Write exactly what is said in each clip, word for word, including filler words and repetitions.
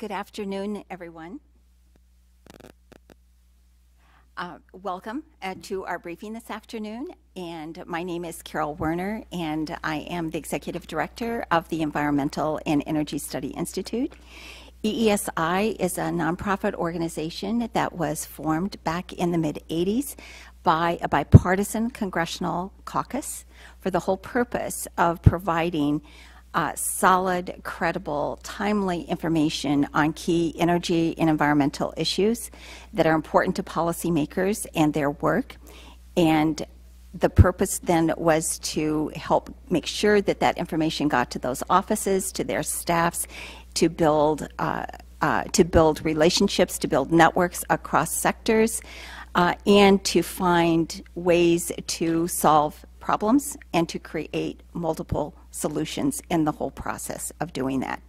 Good afternoon, everyone. Uh, welcome uh, to our briefing this afternoon, and my name is Carol Werner, and I am the Executive Director of the Environmental and Energy Study Institute. E E S I is a nonprofit organization that was formed back in the mid eighties by a bipartisan congressional caucus for the whole purpose of providing Uh, solid, credible, timely information on key energy and environmental issues that are important to policymakers and their work. And the purpose then was to help make sure that that information got to those offices, to their staffs, to build, uh, uh, to build relationships, to build networks across sectors, uh, and to find ways to solve problems and to create multiple solutions in the whole process of doing that.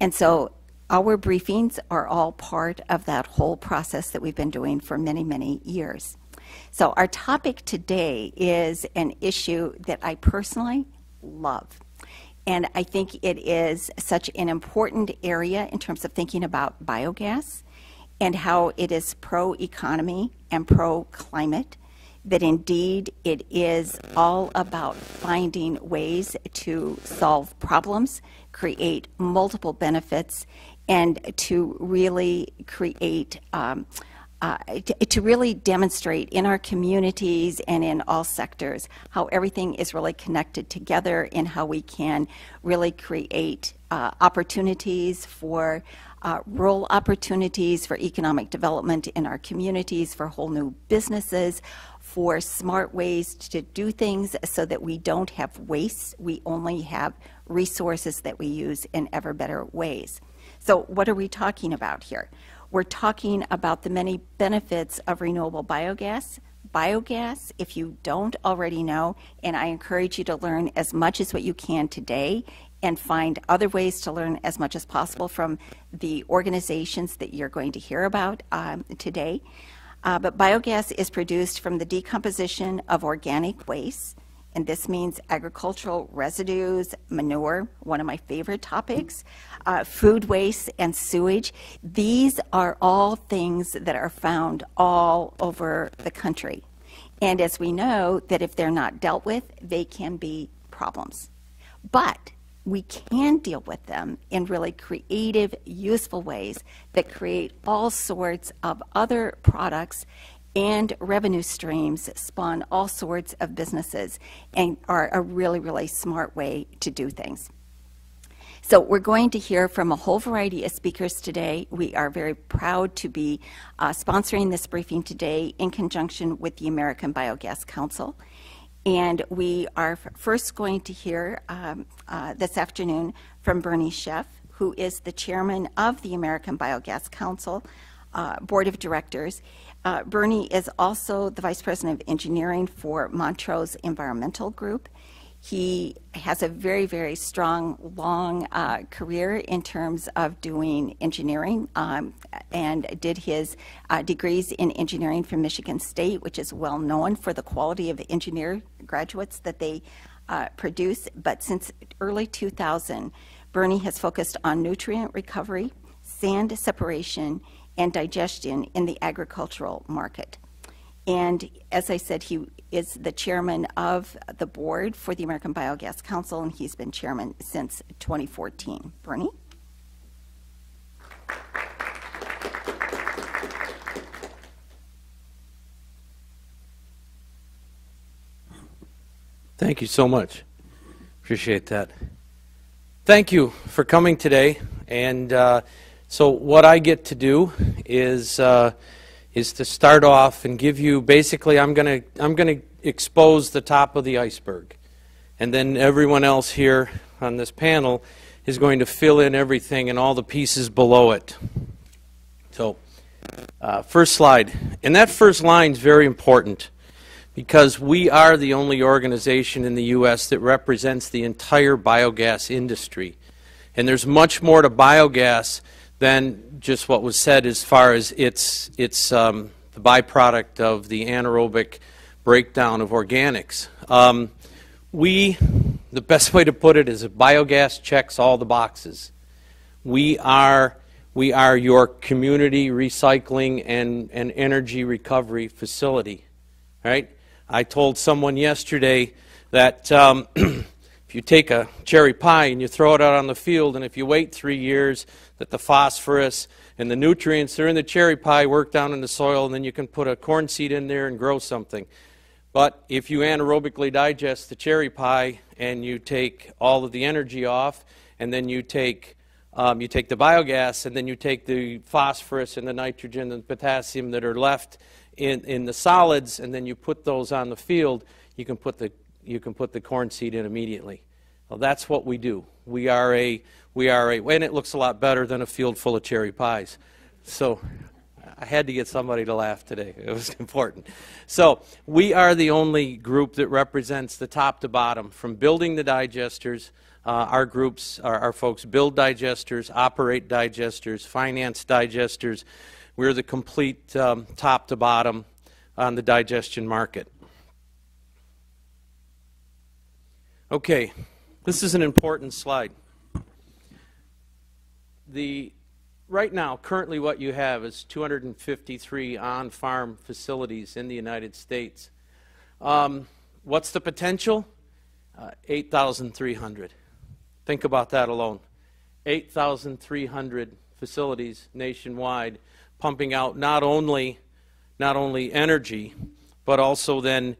And so our briefings are all part of that whole process that we've been doing for many, many years. So our topic today is an issue that I personally love. And I think it is such an important area in terms of thinking about biogas and how it is pro-economy and pro-climate, that indeed it is all about finding ways to solve problems, create multiple benefits, and to really create, um, uh, to, to really demonstrate in our communities and in all sectors how everything is really connected together and how we can really create uh, opportunities for Uh, rural opportunities, for economic development in our communities, for whole new businesses, for smart ways to do things so that we don't have waste, we only have resources that we use in ever better ways. So what are we talking about here? We're talking about the many benefits of renewable biogas. Biogas, if you don't already know, and I encourage you to learn as much as what you can today, and find other ways to learn as much as possible from the organizations that you're going to hear about um, today. Uh, but biogas is produced from the decomposition of organic waste, and this means agricultural residues, manure, one of my favorite topics, uh, food waste and sewage. These are all things that are found all over the country. And as we know, that if they're not dealt with, they can be problems. But we can deal with them in really creative, useful ways that create all sorts of other products and revenue streams, spawn all sorts of businesses, and are a really, really smart way to do things. So we're going to hear from a whole variety of speakers today. We are very proud to be uh, sponsoring this briefing today in conjunction with the American Biogas Council. And we are first going to hear um, uh, this afternoon from Bernie Sheff, who is the chairman of the American Biogas Council uh, Board of Directors. Uh, Bernie is also the vice president of engineering for Montrose Environmental Group. He has a very, very strong, long uh, career in terms of doing engineering um, and did his uh, degrees in engineering from Michigan State, which is well known for the quality of engineer graduates that they uh, produce. But since early two thousand, Bernie has focused on nutrient recovery, sand separation, and digestion in the agricultural market. And as I said, he is the chairman of the board for the American Biogas Council, and he's been chairman since twenty fourteen. Bernie? Thank you so much. Appreciate that. Thank you for coming today. And uh, so what I get to do is uh, is to start off and give you, basically, I'm gonna I'm gonna expose the top of the iceberg, and then everyone else here on this panel is going to fill in everything and all the pieces below it. So uh, first slide, and that first line is very important because we are the only organization in the U S that represents the entire biogas industry, and there's much more to biogas than just what was said as far as it's, it's um, the byproduct of the anaerobic breakdown of organics. Um, we, the best way to put it is that biogas checks all the boxes. We are We are your community recycling and, and energy recovery facility, right? I told someone yesterday that um, if you take a cherry pie and you throw it out on the field, and if you wait three years, that the phosphorus and the nutrients that are in the cherry pie work down in the soil, and then you can put a corn seed in there and grow something. But if you anaerobically digest the cherry pie and you take all of the energy off, and then you take Um, you take the biogas, and then you take the phosphorus and the nitrogen and potassium that are left in, in the solids, and then you put those on the field, you can put the, you can put the corn seed in immediately. Well, that's what we do. We are a, we are a, and it looks a lot better than a field full of cherry pies. So I had to get somebody to laugh today. It was important. So we are the only group that represents the top to bottom, from building the digesters. Uh, our groups, our, our folks build digesters, operate digesters, finance digesters. We're the complete um, top to bottom on the digestion market. Okay, this is an important slide. The, right now, currently what you have is two hundred fifty-three on-farm facilities in the United States. Um, what's the potential? Uh, eight thousand three hundred. Think about that alone. eight thousand three hundred facilities nationwide pumping out not only, not only energy, but also then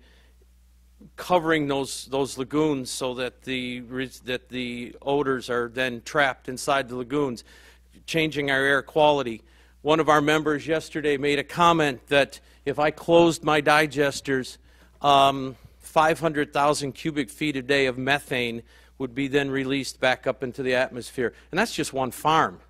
covering those, those lagoons so that the, that the odors are then trapped inside the lagoons, changing our air quality. One of our members yesterday made a comment that if I closed my digesters, um, five hundred thousand cubic feet a day of methane would be then released back up into the atmosphere. And that's just one farm.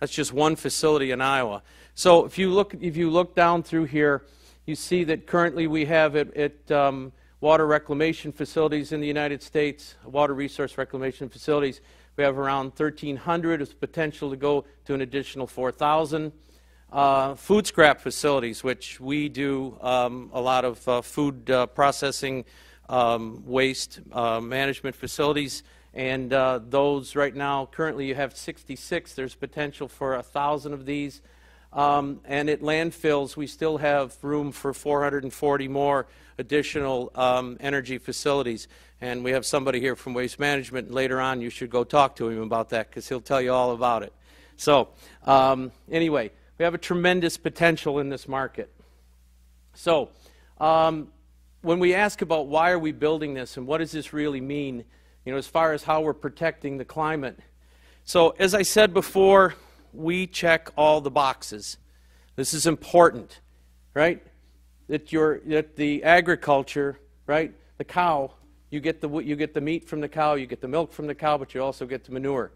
That's just one facility in Iowa. So if you look, if you look down through here, you see that currently we have at, at um, water reclamation facilities in the United States, water resource reclamation facilities, we have around thirteen hundred with potential to go to an additional four thousand. Uh, food scrap facilities, which we do um, a lot of uh, food uh, processing Um, waste uh, management facilities, and uh, those right now currently you have sixty-six. There's potential for a thousand of these, um, and at landfills we still have room for four hundred forty more additional um, energy facilities. And we have somebody here from Waste Management. Later on you should go talk to him about that, because he'll tell you all about it. So um, anyway, we have a tremendous potential in this market. So um, when we ask about why are we building this and what does this really mean, you know, as far as how we're protecting the climate. So as I said before, we check all the boxes. This is important, right? That your that the agriculture, right? The cow, you get the you get the meat from the cow, you get the milk from the cow, but you also get the manure,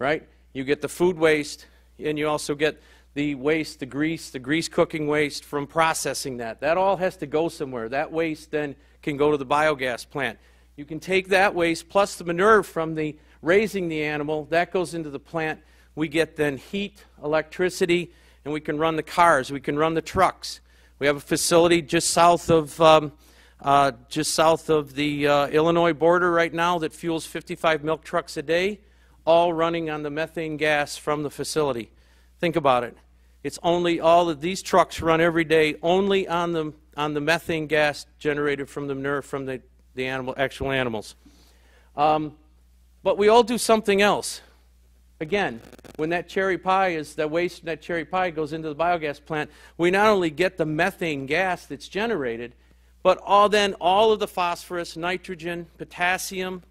right? You get the food waste, and you also get the waste, the grease, the grease cooking waste from processing that. That all has to go somewhere. That waste then can go to the biogas plant. You can take that waste plus the manure from the raising the animal. That goes into the plant. We get then heat, electricity, and we can run the cars. We can run the trucks. We have a facility just south of, um, uh, just south of the uh, Illinois border right now that fuels fifty-five milk trucks a day, all running on the methane gas from the facility. Think about it. It's only all of these trucks run every day only on the, on the methane gas generated from the manure from the, the animal, actual animals. Um, but we all do something else. Again, when that cherry pie is, that waste from that cherry pie goes into the biogas plant, we not only get the methane gas that's generated, but all then all of the phosphorus, nitrogen, potassium,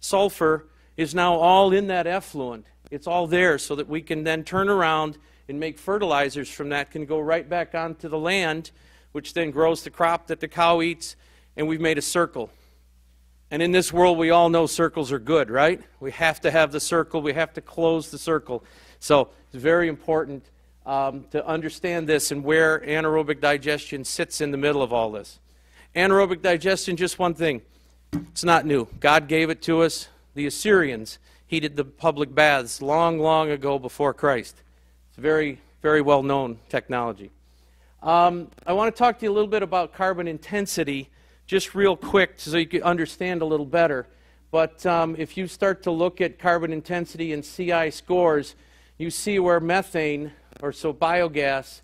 sulfur is now all in that effluent. It's all there so that we can then turn around and make fertilizers from that, can go right back onto the land, which then grows the crop that the cow eats, and we've made a circle. And in this world, we all know circles are good, right? We have to have the circle. We have to close the circle. So it's very important um, to understand this and where anaerobic digestion sits in the middle of all this. Anaerobic digestion, just one thing. It's not new. God gave it to us. The Assyrians heated the public baths long, long ago before Christ. It's very, very well-known technology. Um, I want to talk to you a little bit about carbon intensity, just real quick, so you can understand a little better. But um, if you start to look at carbon intensity and C I scores, you see where methane, or so biogas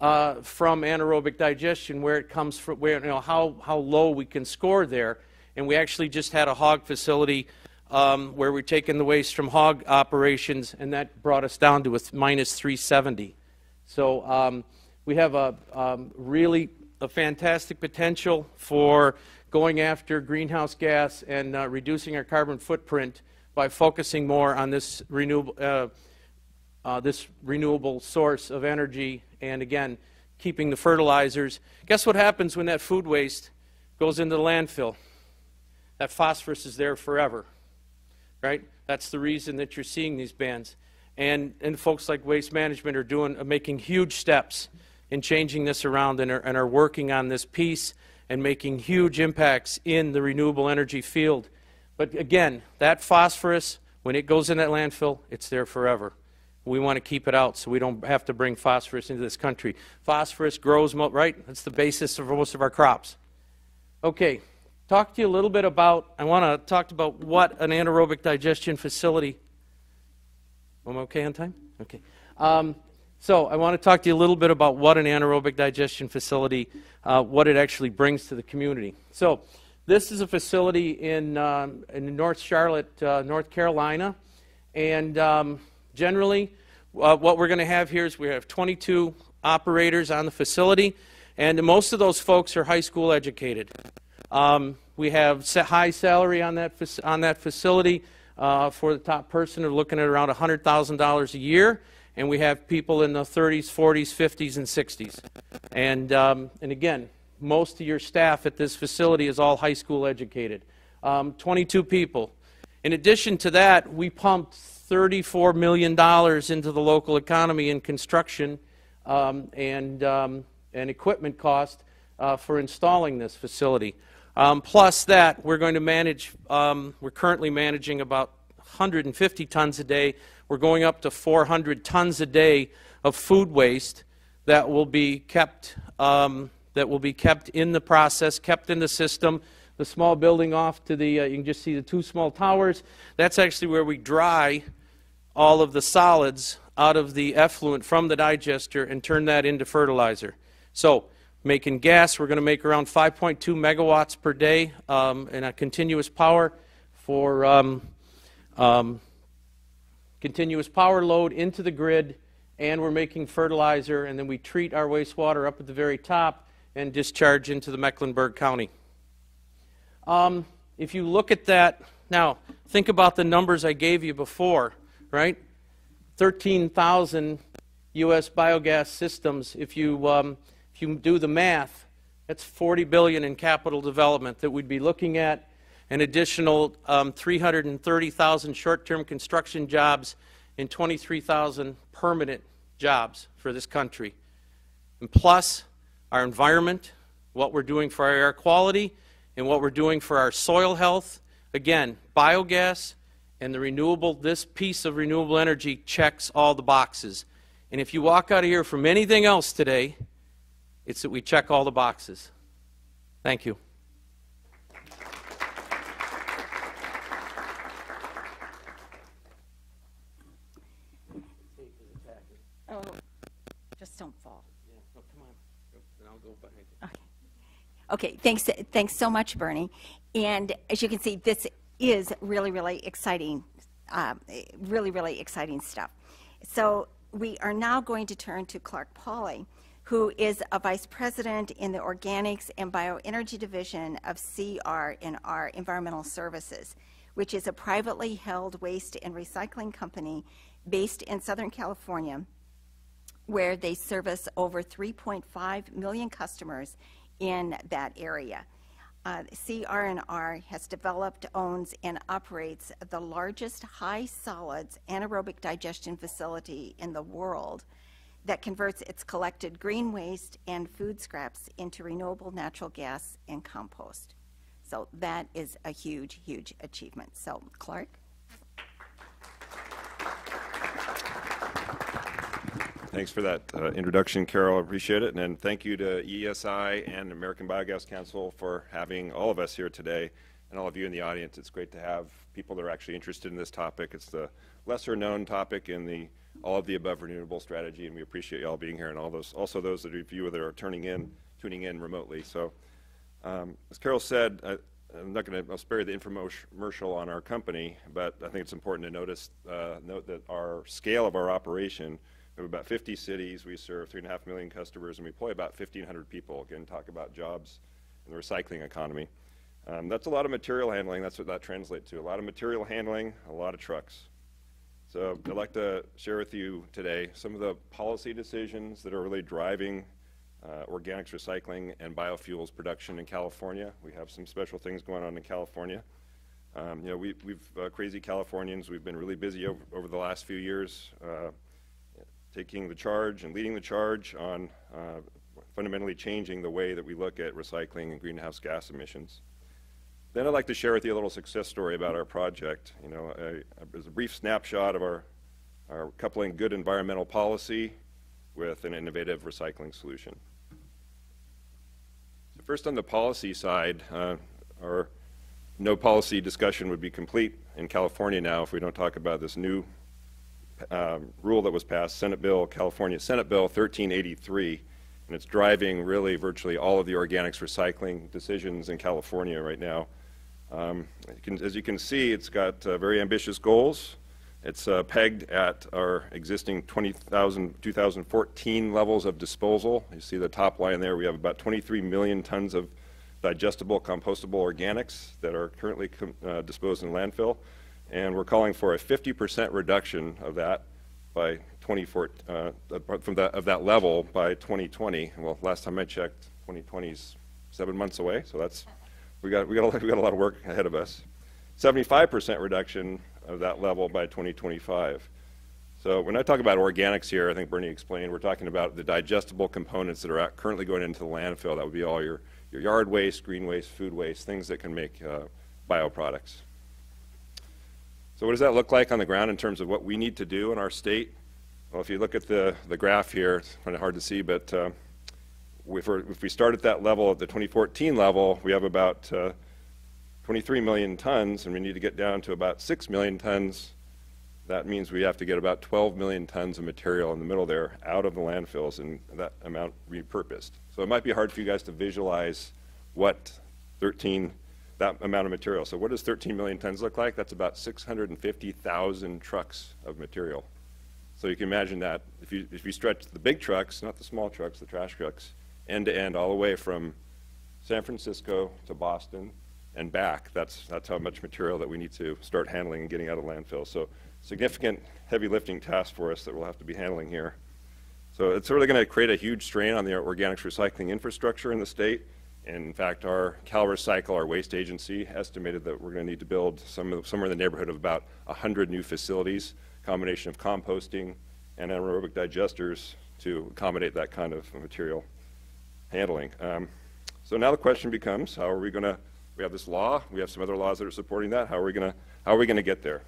uh, from anaerobic digestion, where it comes from, where, you know, how, how low we can score there. And we actually just had a hog facility um, where we're taking the waste from hog operations, and that brought us down to a minus three seventy. So um, we have a um, really a fantastic potential for going after greenhouse gas and uh, reducing our carbon footprint by focusing more on this renewable, uh, uh, this renewable source of energy, and again, keeping the fertilizers. Guess what happens when that food waste goes into the landfill? That phosphorus is there forever, right? That's the reason that you're seeing these bans. And, and folks like Waste Management are doing, are making huge steps in changing this around, and are, and are working on this piece and making huge impacts in the renewable energy field. But again, that phosphorus, when it goes in that landfill, it's there forever. We want to keep it out so we don't have to bring phosphorus into this country. Phosphorus grows, right? That's the basis of most of our crops. Okay, talk to you a little bit about, I want to talk about what an anaerobic digestion facility, I'm okay on time? Okay. Um, so I want to talk to you a little bit about what an anaerobic digestion facility, uh, what it actually brings to the community. So, this is a facility in, um, in North Charlotte, uh, North Carolina, and um, generally uh, what we're going to have here is we have twenty-two operators on the facility, and most of those folks are high school educated. Um, we have high salary on that, on that facility uh, for the top person. We're looking at around one hundred thousand dollars a year, and we have people in the thirties, forties, fifties, and sixties. And, um, and again, most of your staff at this facility is all high school educated, um, twenty-two people. In addition to that, we pumped thirty-four million dollars into the local economy in construction um, and, um, and equipment cost uh, for installing this facility. Um, plus that, we're going to manage, um, we're currently managing about one hundred fifty tons a day. We're going up to four hundred tons a day of food waste that will be kept um, that will be kept in the process, kept in the system. The small building off to the, uh, you can just see the two small towers, that's actually where we dry all of the solids out of the effluent from the digester and turn that into fertilizer. So, making gas, we're going to make around five point two megawatts per day um, in a continuous power for um, um, continuous power load into the grid, and we're making fertilizer, and then we treat our wastewater up at the very top and discharge into the Mecklenburg County. Um, if you look at that, now think about the numbers I gave you before, right? thirteen thousand U S biogas systems. If you, um, if you do the math, that's forty billion dollars in capital development that we'd be looking at, an additional um, three hundred thirty thousand short-term construction jobs and twenty-three thousand permanent jobs for this country. And plus, our environment, what we're doing for our air quality, and what we're doing for our soil health. Again, biogas and the renewable, this piece of renewable energy checks all the boxes. And if you walk out of here from anything else today, it's that we check all the boxes. Thank you. Oh, just don't fall. Okay. Okay, thanks, thanks so much, Bernie. And as you can see, this is really, really exciting, uh, really, really exciting stuff. So we are now going to turn to Clarke Pauley, who is a vice president in the Organics and Bioenergy Division of C R and R Environmental Services, which is a privately held waste and recycling company based in Southern California, where they service over three point five million customers in that area. Uh, C R and R has developed, owns, and operates the largest high solids anaerobic digestion facility in the world that converts its collected green waste and food scraps into renewable natural gas and compost. So that is a huge, huge achievement. So, Clarke? Thanks for that uh, introduction, Carol. I appreciate it. And, and thank you to E S I and American Biogas Council for having all of us here today, and all of you in the audience. It's great to have people that are actually interested in this topic. It's the lesser known topic in the all of the above renewable strategy, and we appreciate you all being here, and all those, also those that you that are turning in, tuning in remotely. So, um, as Carol said, I, I'm not going to, I'll spare you the infomercial on our company, but I think it's important to notice, uh, note that our scale of our operation, we have about fifty cities, we serve three and a half million customers, and we employ about fifteen hundred people. Again, talk about jobs in the recycling economy. Um, that's a lot of material handling. That's what that translates to. A lot of material handling, a lot of trucks. So I'd like to share with you today some of the policy decisions that are really driving Uh, organics recycling and biofuels production in California. We have some special things going on in California. Um, you know, we, we've uh, crazy Californians. We've been really busy over, over the last few years, uh, taking the charge and leading the charge on uh, fundamentally changing the way that we look at recycling and greenhouse gas emissions. Then I'd like to share with you a little success story about our project. You know, there's a brief snapshot of our, our coupling good environmental policy with an innovative recycling solution. First, on the policy side, uh, our no policy discussion would be complete in California now if we don't talk about this new uh, rule that was passed, Senate Bill, California Senate Bill thirteen eighty-three, and it's driving really virtually all of the organics recycling decisions in California right now. Um, it can, as you can see, it's got uh, very ambitious goals. It's uh, pegged at our existing twenty thousand, two thousand fourteen levels of disposal. You see the top line there. We have about twenty-three million tons of digestible, compostable organics that are currently com uh, disposed in landfill. And we're calling for a fifty percent reduction of that by twenty fourteen, uh, from that, of that level by twenty twenty. Well, last time I checked, twenty twenty's seven months away. So that's, we got, we got, we got a lot of work ahead of us. seventy-five percent reduction of that level by twenty twenty-five. So when I talk about organics here, I think Bernie explained, we're talking about the digestible components that are out currently going into the landfill. That would be all your, your yard waste, green waste, food waste, things that can make uh, bioproducts. So what does that look like on the ground in terms of what we need to do in our state? Well, if you look at the, the graph here, it's kind of hard to see, but uh, if, we're, if we start at that level, at the twenty fourteen level, we have about uh, twenty-three million tons, and we need to get down to about six million tons. That means we have to get about twelve million tons of material in the middle there out of the landfills, and that amount repurposed. So it might be hard for you guys to visualize what thirteen, that amount of material. So what does thirteen million tons look like? That's about six hundred fifty thousand trucks of material. So you can imagine that if you, if you stretch the big trucks, not the small trucks, the trash trucks, end to end, all the way from San Francisco to Boston, and back, that's, that's how much material that we need to start handling and getting out of landfill. So significant heavy lifting task for us that we'll have to be handling here. So it's really going to create a huge strain on the organics recycling infrastructure in the state. And in fact, our CalRecycle, our waste agency, estimated that we're going to need to build some, somewhere in the neighborhood of about one hundred new facilities, combination of composting and anaerobic digesters to accommodate that kind of material handling. Um, so now the question becomes, how are we going to We have this law, we have some other laws that are supporting that. How are we gonna, how are we gonna get there?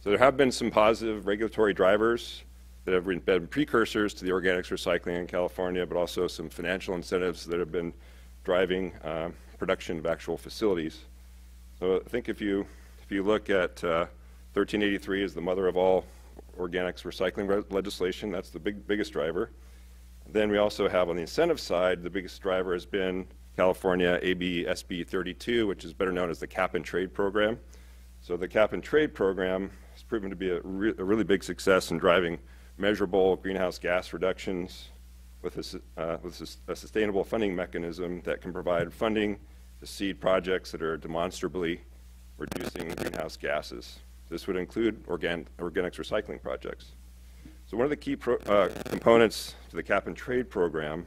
So there have been some positive regulatory drivers that have been precursors to the organics recycling in California, but also some financial incentives that have been driving um, production of actual facilities. So I think if you, if you look at uh, thirteen eighty-three as the mother of all organics recycling legislation, that's the big, biggest driver. Then we also have on the incentive side, the biggest driver has been California A B S B thirty-two, which is better known as the cap and trade program. So the cap and trade program has proven to be a, re a really big success in driving measurable greenhouse gas reductions with, a, uh, with a, a sustainable funding mechanism that can provide funding to seed projects that are demonstrably reducing greenhouse gases. This would include organ organics recycling projects. So one of the key pro uh, components to the cap and trade program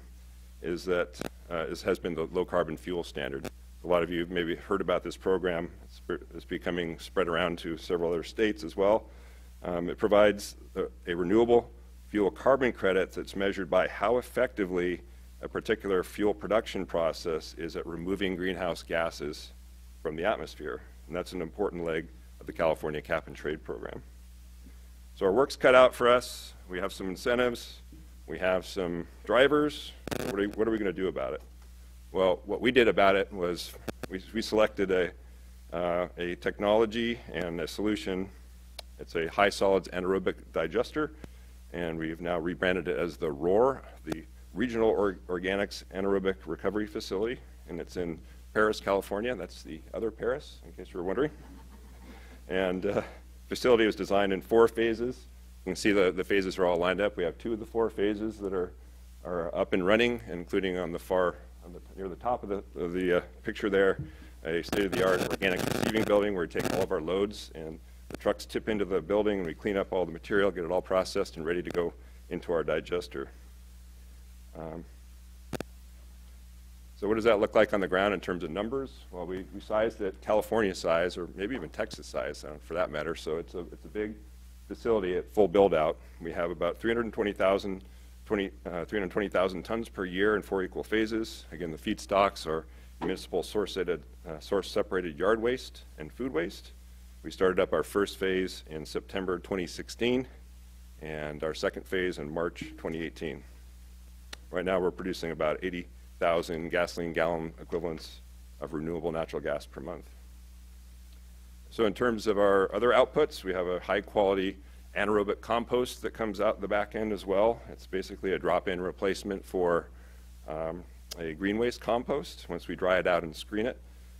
is that uh, this has been the low carbon fuel standard. A lot of you have maybe heard about this program. It's, it's becoming spread around to several other states as well. Um, it provides a, a renewable fuel carbon credit that's measured by how effectively a particular fuel production process is at removing greenhouse gases from the atmosphere. And that's an important leg of the California cap and trade program. So our work's cut out for us. We have some incentives. We have some drivers. What are, what are we going to do about it? Well, what we did about it was we, we selected a, uh, a technology and a solution It's a high solids anaerobic digester, and we've now rebranded it as the ROAR, the Regional Organics Anaerobic Recovery Facility, and it's in Paris, California. That's the other Paris, in case you were wondering. And uh, facility was designed in four phases. You can see the, the phases are all lined up. We have two of the four phases that are, are up and running, including on the far, on the, near the top of the, of the uh, picture there, a state-of-the-art organic receiving building where we take all of our loads and the trucks tip into the building and we clean up all the material, get it all processed and ready to go into our digester. Um, so what does that look like on the ground in terms of numbers? Well, we, we sized it California size, or maybe even Texas size for that matter, so it's a, it's a big facility at full build out. We have about three hundred twenty thousand tons per year in four equal phases. Again, the feedstocks are municipal source separated, uh, source separated yard waste and food waste. We started up our first phase in September twenty sixteen and our second phase in March twenty eighteen. Right now we're producing about eighty thousand gasoline gallon equivalents of renewable natural gas per month. So in terms of our other outputs, we have a high quality anaerobic compost that comes out the back end as well. It's basically a drop-in replacement for um, a green waste compost. Once we dry it out and screen it,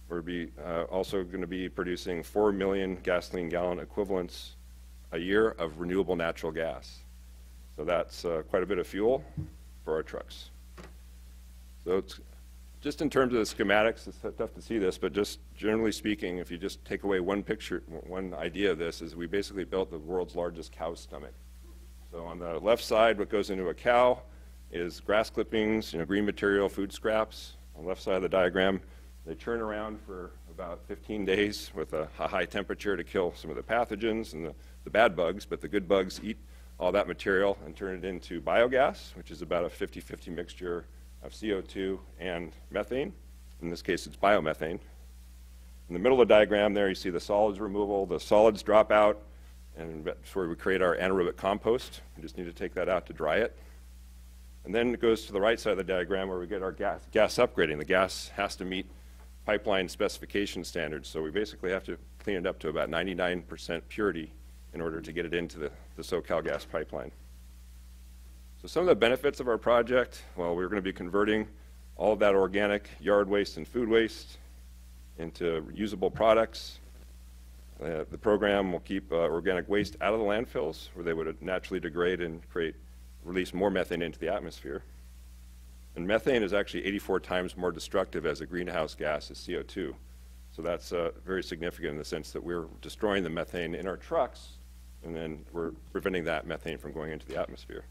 we'll be uh, also going to be producing four million gasoline gallon equivalents a year of renewable natural gas. So that's uh, quite a bit of fuel for our trucks. So it's just in terms of the schematics, it's tough to see this, but just generally speaking, if you just take away one picture, one idea of this is we basically built the world's largest cow stomach. So on the left side, what goes into a cow is grass clippings, you know, green material, food scraps. On the left side of the diagram, they churn around for about fifteen days with a, a high temperature to kill some of the pathogens and the, the bad bugs, but the good bugs eat all that material and turn it into biogas, which is about a fifty fifty mixture of C O two and methane. In this case, it's biomethane. In the middle of the diagram there, you see the solids removal, the solids drop out, and that's where we create our anaerobic compost. We just need to take that out to dry it. And then it goes to the right side of the diagram where we get our gas, gas upgrading. The gas has to meet pipeline specification standards, so we basically have to clean it up to about ninety-nine percent purity in order to get it into the, the SoCal Gas pipeline. So some of the benefits of our project, well, we're going to be converting all of that organic yard waste and food waste into reusable products. Uh, the program will keep uh, organic waste out of the landfills where they would naturally degrade and create, release more methane into the atmosphere. And methane is actually eighty-four times more destructive as a greenhouse gas as C O two. So that's uh, very significant in the sense that we're destroying the methane in our trucks and then we're preventing that methane from going into the atmosphere.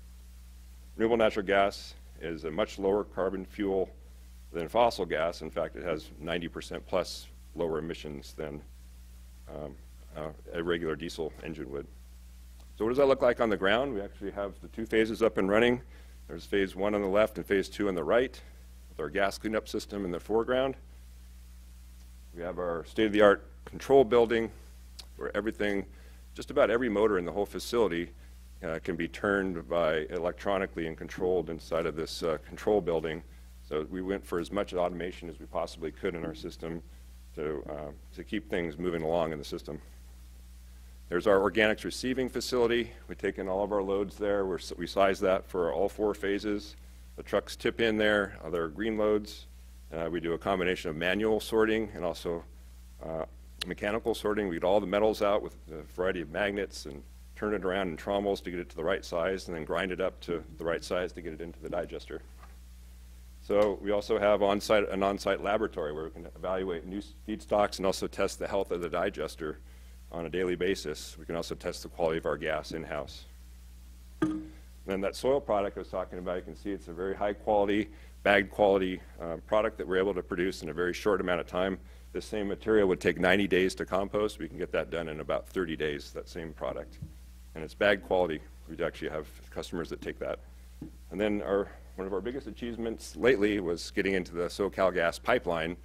Renewable natural gas is a much lower carbon fuel than fossil gas. In fact, it has ninety percent plus lower emissions than um, uh, a regular diesel engine would. So what does that look like on the ground? We actually have the two phases up and running. There's phase one on the left and phase two on the right, with our gas cleanup system in the foreground. We have our state-of-the-art control building where everything, just about every motor in the whole facility Uh, can be turned by electronically and controlled inside of this uh, control building. So we went for as much automation as we possibly could in our system to, uh, to keep things moving along in the system. There's our organics receiving facility. We've taken all of our loads there. We're, we size that for all four phases. The trucks tip in there, other green loads. Uh, we do a combination of manual sorting and also uh, mechanical sorting. We get all the metals out with a variety of magnets and turn it around in trommels to get it to the right size, and then grind it up to the right size to get it into the digester. So we also have on-site, an on-site laboratory where we can evaluate new feedstocks and also test the health of the digester on a daily basis. We can also test the quality of our gas in-house. Then that soil product I was talking about, you can see it's a very high quality, bagged quality uh, product that we're able to produce in a very short amount of time. This same material would take ninety days to compost. We can get that done in about thirty days, that same product. And it's bag quality. We actually have customers that take that. And then our, one of our biggest achievements lately was getting into the SoCal Gas pipeline.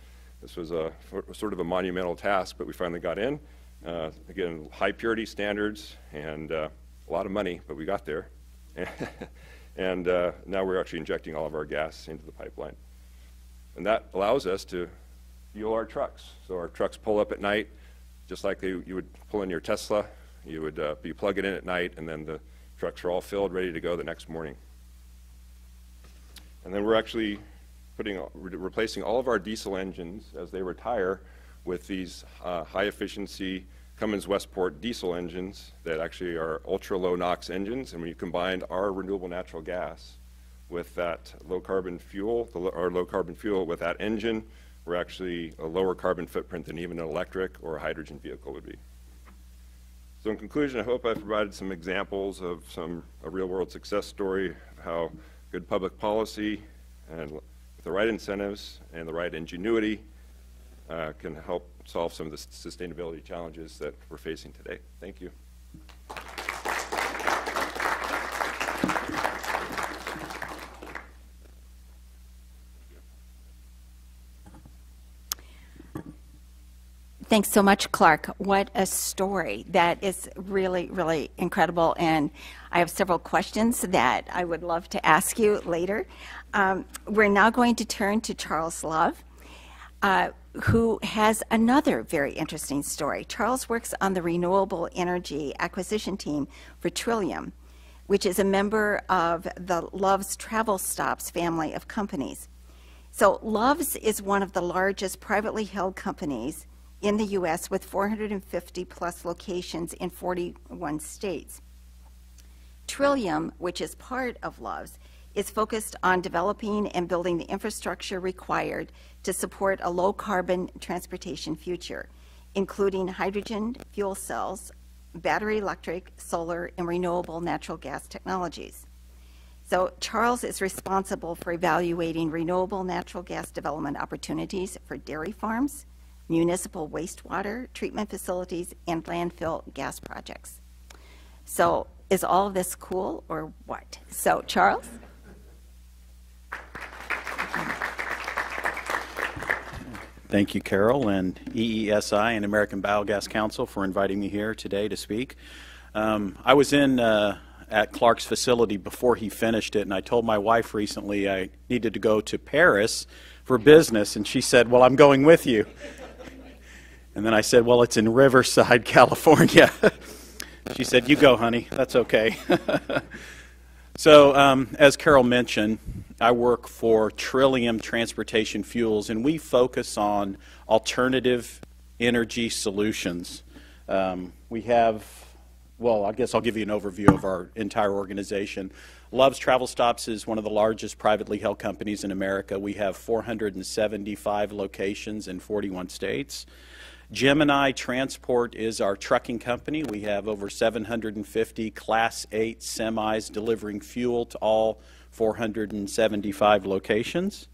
This was a, sort of a monumental task, but we finally got in. Uh, again, high purity standards and uh, a lot of money, but we got there. And uh, now we're actually injecting all of our gas into the pipeline. And that allows us to fuel our trucks. So our trucks pull up at night, just like they, you would pull in your Tesla, You would uh, you plug it in at night, and then the trucks are all filled, ready to go the next morning. And then we're actually putting re replacing all of our diesel engines as they retire with these uh, high-efficiency Cummins Westport diesel engines that actually are ultra-low NOx engines. And when you combine our renewable natural gas with that low-carbon fuel, the, our low-carbon fuel with that engine, we're actually a lower carbon footprint than even an electric or a hydrogen vehicle would be. So in conclusion, I hope I've provided some examples of some a real-world success story of how good public policy and with the right incentives and the right ingenuity uh, can help solve some of the sustainability challenges that we're facing today. Thank you. Thanks so much, Clarke. What a story. That is really, really incredible. And I have several questions that I would love to ask you later. Um, we're now going to turn to Charles Love, uh, who has another very interesting story. Charles works on the Renewable Energy Acquisition Team for Trillium, which is a member of the Love's Travel Stops family of companies. So Love's is one of the largest privately held companies in the U S with four hundred fifty plus locations in forty-one states. Trillium, which is part of Love's, is focused on developing and building the infrastructure required to support a low-carbon transportation future, including hydrogen fuel cells, battery electric, solar, and renewable natural gas technologies. So Charles is responsible for evaluating renewable natural gas development opportunities for dairy farms, municipal wastewater treatment facilities, and landfill gas projects. So is all of this cool or what? So Charles? Thank you, Carol, and E E S I and American Biogas Council for inviting me here today to speak. Um, I was in uh, at Clarke's facility before he finished it, and I told my wife recently I needed to go to Paris for business, and she said, well, I'm going with you. And then I said, well, it's in Riverside, California. She said, you go, honey. That's okay. So um, as Carol mentioned, I work for Trillium Transportation Fuels, and we focus on alternative energy solutions. Um, we have, well, I guess I'll give you an overview of our entire organization. Love's Travel Stops is one of the largest privately held companies in America. We have four hundred seventy-five locations in forty-one states. Gemini Transport is our trucking company. We have over seven hundred fifty Class eight semis delivering fuel to all four hundred seventy-five locations.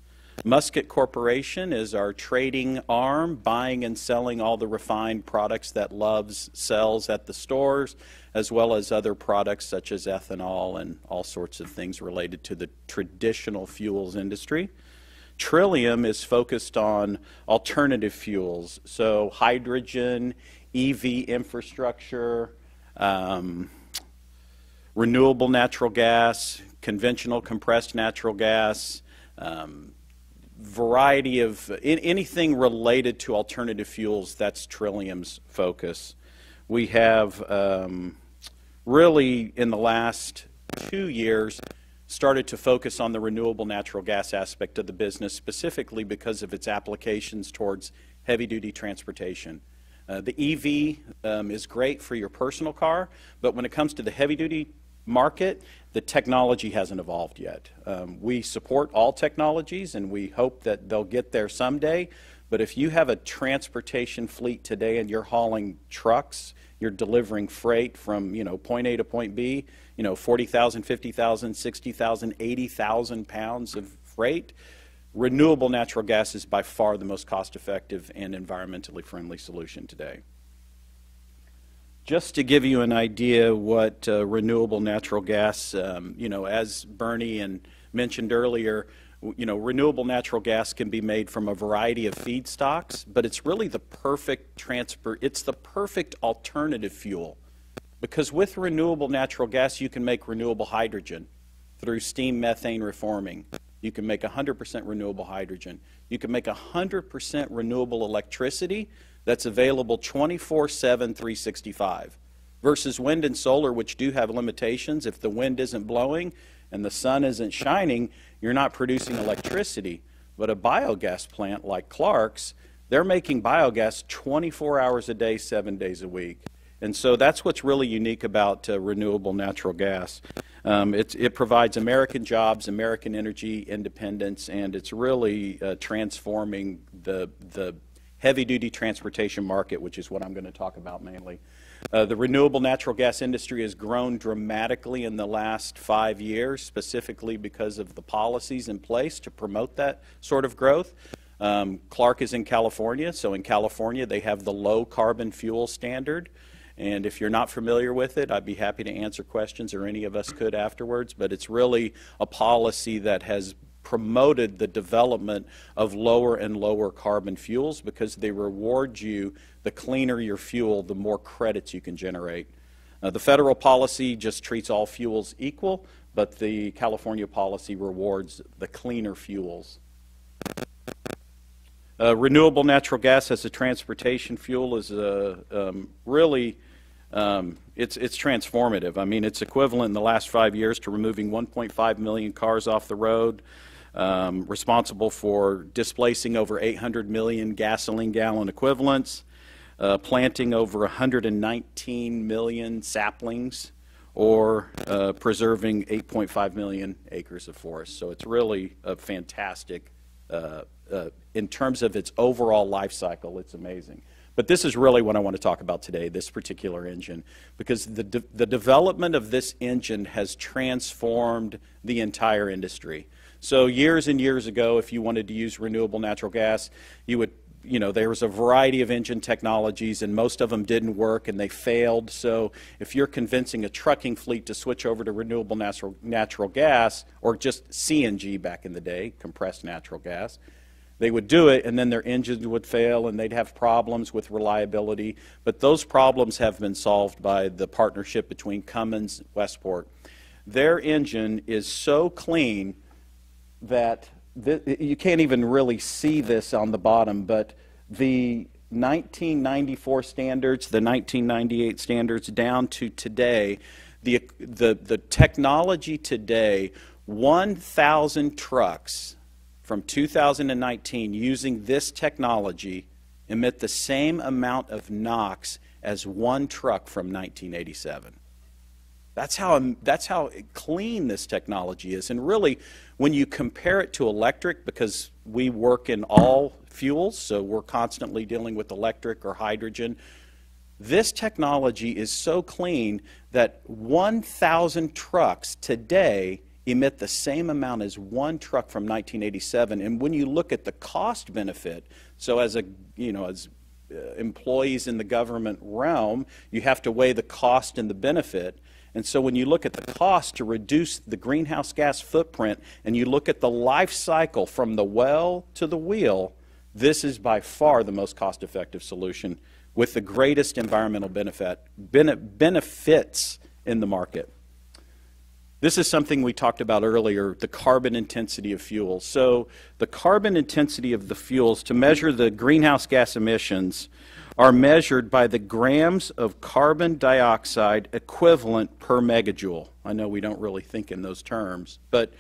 Musket Corporation is our trading arm, buying and selling all the refined products that Love's sells at the stores, as well as other products such as ethanol and all sorts of things related to the traditional fuels industry. Trillium is focused on alternative fuels, so hydrogen, E V infrastructure, um, renewable natural gas, conventional compressed natural gas, um, variety of in, anything related to alternative fuels. That's Trillium's focus. We have um, really in the last two years started to focus on the renewable natural gas aspect of the business, specifically because of its applications towards heavy-duty transportation. Uh, the E V um, is great for your personal car, but when it comes to the heavy-duty market, the technology hasn't evolved yet. Um, we support all technologies, and we hope that they'll get there someday, but if you have a transportation fleet today and you're hauling trucks, you're delivering freight from, you know, point A to point B, you know, forty thousand, fifty thousand, sixty thousand, eighty thousand pounds of freight, renewable natural gas is by far the most cost-effective and environmentally friendly solution today. Just to give you an idea what uh, renewable natural gas, um, you know, as Bernie and mentioned earlier, you know, renewable natural gas can be made from a variety of feedstocks, but it's really the perfect transport, it's the perfect alternative fuel, because with renewable natural gas you can make renewable hydrogen through steam methane reforming. You can make one hundred percent renewable hydrogen. You can make one hundred percent renewable electricity that's available twenty-four seven, three sixty-five. versus wind and solar, which do have limitations. If the wind isn't blowing and the sun isn't shining, you're not producing electricity. But a biogas plant like Clarke's, they're making biogas twenty-four hours a day, seven days a week. And so that's what's really unique about uh, renewable natural gas. Um, it, it provides American jobs, American energy independence, and it's really uh, transforming the, the heavy-duty transportation market, which is what I'm going to talk about mainly. Uh, the renewable natural gas industry has grown dramatically in the last five years, specifically because of the policies in place to promote that sort of growth. Um, Clarke is in California, so in California they have the low carbon fuel standard. And if you're not familiar with it, I'd be happy to answer questions, or any of us could afterwards, but it's really a policy that has promoted the development of lower and lower carbon fuels because they reward you. The cleaner your fuel, the more credits you can generate. Uh, the federal policy just treats all fuels equal, but the California policy rewards the cleaner fuels. Uh, renewable natural gas as a transportation fuel is a, um, really Um, it's, it's transformative. I mean, it's equivalent in the last five years to removing one point five million cars off the road, um, responsible for displacing over eight hundred million gasoline gallon equivalents, uh, planting over one hundred nineteen million saplings, or uh, preserving eight point five million acres of forest. So it's really a fantastic, uh, uh, in terms of its overall life cycle, it's amazing. But this is really what I want to talk about today, this particular engine, because the, de the development of this engine has transformed the entire industry. So years and years ago, if you wanted to use renewable natural gas, you would, you know, there was a variety of engine technologies, and most of them didn't work and they failed. So if you're convincing a trucking fleet to switch over to renewable natural, natural gas, or just C N G back in the day, compressed natural gas, they would do it, and then their engines would fail, and they'd have problems with reliability. But those problems have been solved by the partnership between Cummins and Westport. Their engine is so clean that you can't even really see this on the bottom, but the nineteen ninety-four standards, the nineteen ninety-eight standards, down to today, the, the, the technology today, one thousand trucks from two thousand nineteen using this technology emit the same amount of NOx as one truck from nineteen eighty-seven. That's how, that's how clean this technology is. And really, when you compare it to electric, because we work in all fuels, so we're constantly dealing with electric or hydrogen, this technology is so clean that one thousand trucks today emit the same amount as one truck from nineteen eighty-seven. And when you look at the cost benefit, so as a, you know, as employees in the government realm, you have to weigh the cost and the benefit. And so when you look at the cost to reduce the greenhouse gas footprint, and you look at the life cycle from the well to the wheel, this is by far the most cost-effective solution with the greatest environmental benefit, bene benefits in the market. This is something we talked about earlier, the carbon intensity of fuels. So the carbon intensity of the fuels, to measure the greenhouse gas emissions, are measured by the grams of carbon dioxide equivalent per megajoule. I know we don't really think in those terms, but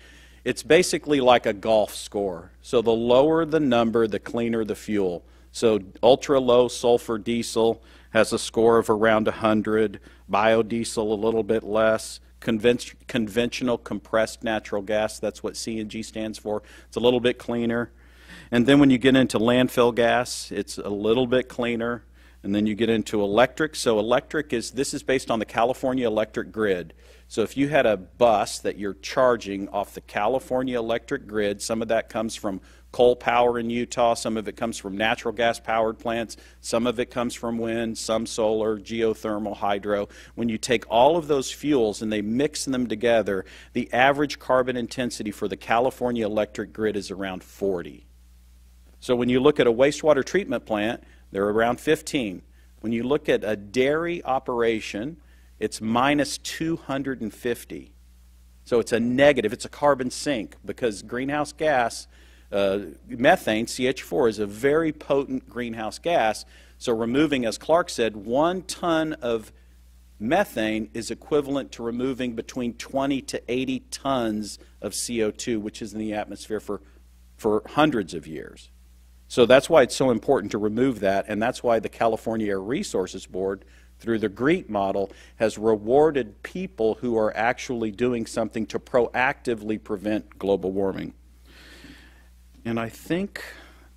it's basically like a golf score. So the lower the number, the cleaner the fuel. So ultra-low sulfur diesel has a score of around one hundred, biodiesel a little bit less, conventional compressed natural gas, that's what C N G stands for, it's a little bit cleaner. And then when you get into landfill gas, it's a little bit cleaner. And then you get into electric. So electric is, this is based on the California electric grid. So if you had a bus that you're charging off the California electric grid, some of that comes from coal power in Utah, some of it comes from natural gas powered plants, some of it comes from wind, some solar, geothermal, hydro. When you take all of those fuels and they mix them together, the average carbon intensity for the California electric grid is around forty. So when you look at a wastewater treatment plant, they're around fifteen. When you look at a dairy operation, it's minus two hundred fifty. So it's a negative, it's a carbon sink, because greenhouse gas, Uh, methane, C H four, is a very potent greenhouse gas. So removing, as Clarke said, one ton of methane is equivalent to removing between twenty to eighty tons of C O two, which is in the atmosphere for, for hundreds of years. So that's why it's so important to remove that, and that's why the California Air Resources Board, through the GREET model, has rewarded people who are actually doing something to proactively prevent global warming. And I think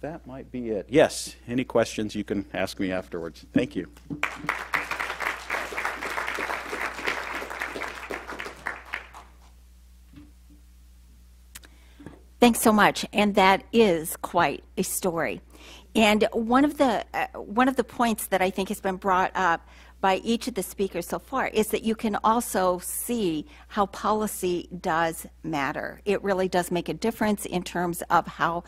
that might be it. Yes, any questions you can ask me afterwards. Thank you. Thanks so much, and that is quite a story. And one of the uh, one of the points that I think has been brought up by each of the speakers so far is that you can also see how policy does matter. It really does make a difference in terms of how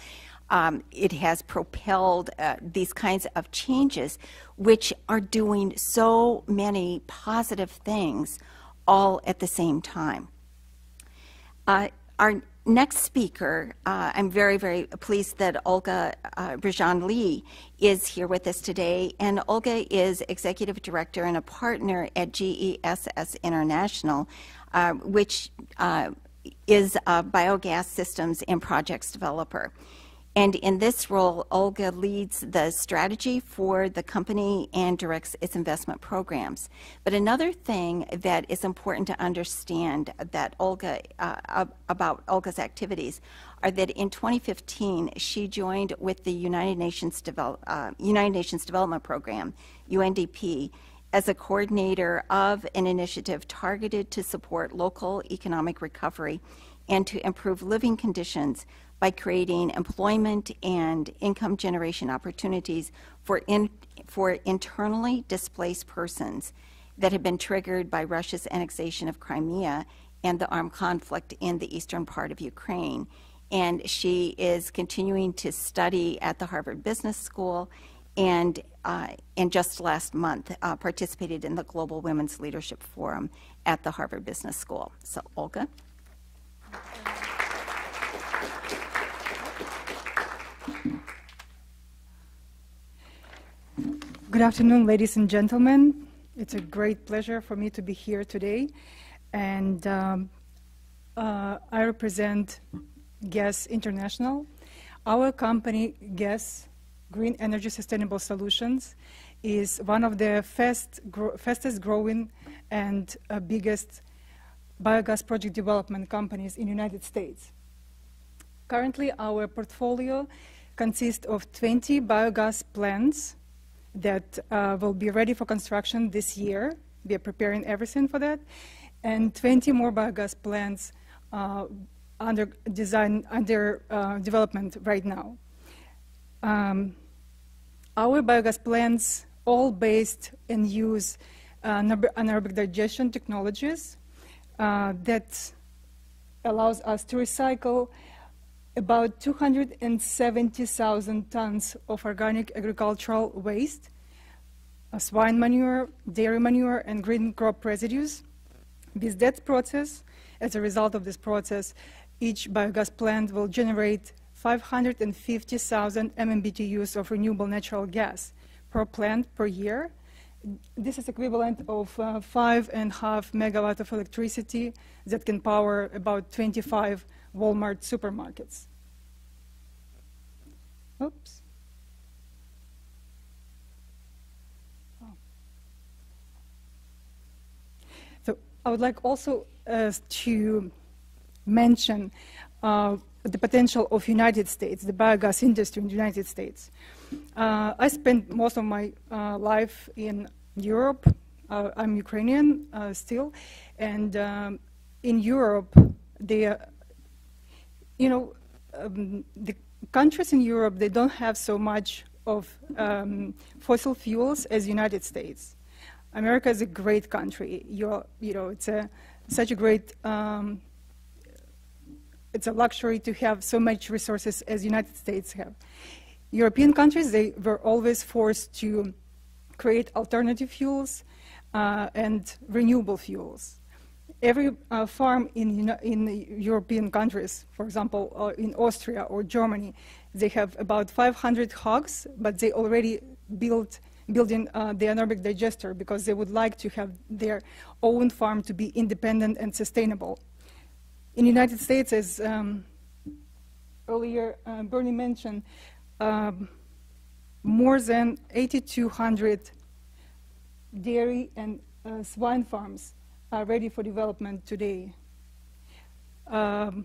um, it has propelled uh, these kinds of changes, which are doing so many positive things all at the same time. Uh, our next speaker, uh, I'm very, very pleased that Olga uh, Brizhan Lee is here with us today. And Olga is Executive Director and a partner at G E S S International, uh, which uh, is a biogas systems and projects developer. And in this role, Olga leads the strategy for the company and directs its investment programs. But another thing that is important to understand that Olga, uh, about Olga's activities are that in twenty fifteen, she joined with the United Nations, Devel uh, United Nations Development Program, U N D P, as a coordinator of an initiative targeted to support local economic recovery and to improve living conditions by creating employment and income generation opportunities for, in, for internally displaced persons that have been triggered by Russia's annexation of Crimea and the armed conflict in the eastern part of Ukraine. And she is continuing to study at the Harvard Business School and, uh, and just last month uh, participated in the Global Women's Leadership Forum at the Harvard Business School. So, Olga. Good afternoon, ladies and gentlemen. It's a great pleasure for me to be here today, and um, uh, I represent G E S International. Our company, G E S Green Energy Sustainable Solutions, is one of the fast gro fastest growing and uh, biggest biogas project development companies in the United States. Currently, our portfolio consists of twenty biogas plants that uh, will be ready for construction this year. We are preparing everything for that. And twenty more biogas plants uh, under design, under uh, development right now. Um, our biogas plants all based and use uh, anaerobic digestion technologies uh, that allows us to recycle about two hundred seventy thousand tons of organic agricultural waste, swine manure, dairy manure, and green crop residues. With that process, as a result of this process, each biogas plant will generate five hundred fifty thousand M M B T Us of renewable natural gas per plant per year. This is equivalent of uh, five and a half megawatt of electricity that can power about twenty-five Walmart supermarkets. Oops. Oh. So I would like also uh, to mention uh, the potential of United States, the biogas industry in the United States. Uh, I spent most of my uh, life in Europe. Uh, I'm Ukrainian uh, still, and um, in Europe, the uh, You know, um, the countries in Europe, they don't have so much of um, fossil fuels as the United States. America is a great country. You're, you know, it's a, such a great, um, it's a luxury to have so much resources as the United States have. European countries, they were always forced to create alternative fuels uh, and renewable fuels. Every uh, farm in, in European countries, for example, uh, in Austria or Germany, they have about five hundred hogs, but they already built building uh, the anaerobic digester, because they would like to have their own farm to be independent and sustainable. In the United States, as um, earlier uh, Bernie mentioned, um, more than eight thousand two hundred dairy and uh, swine farms are ready for development today. Um,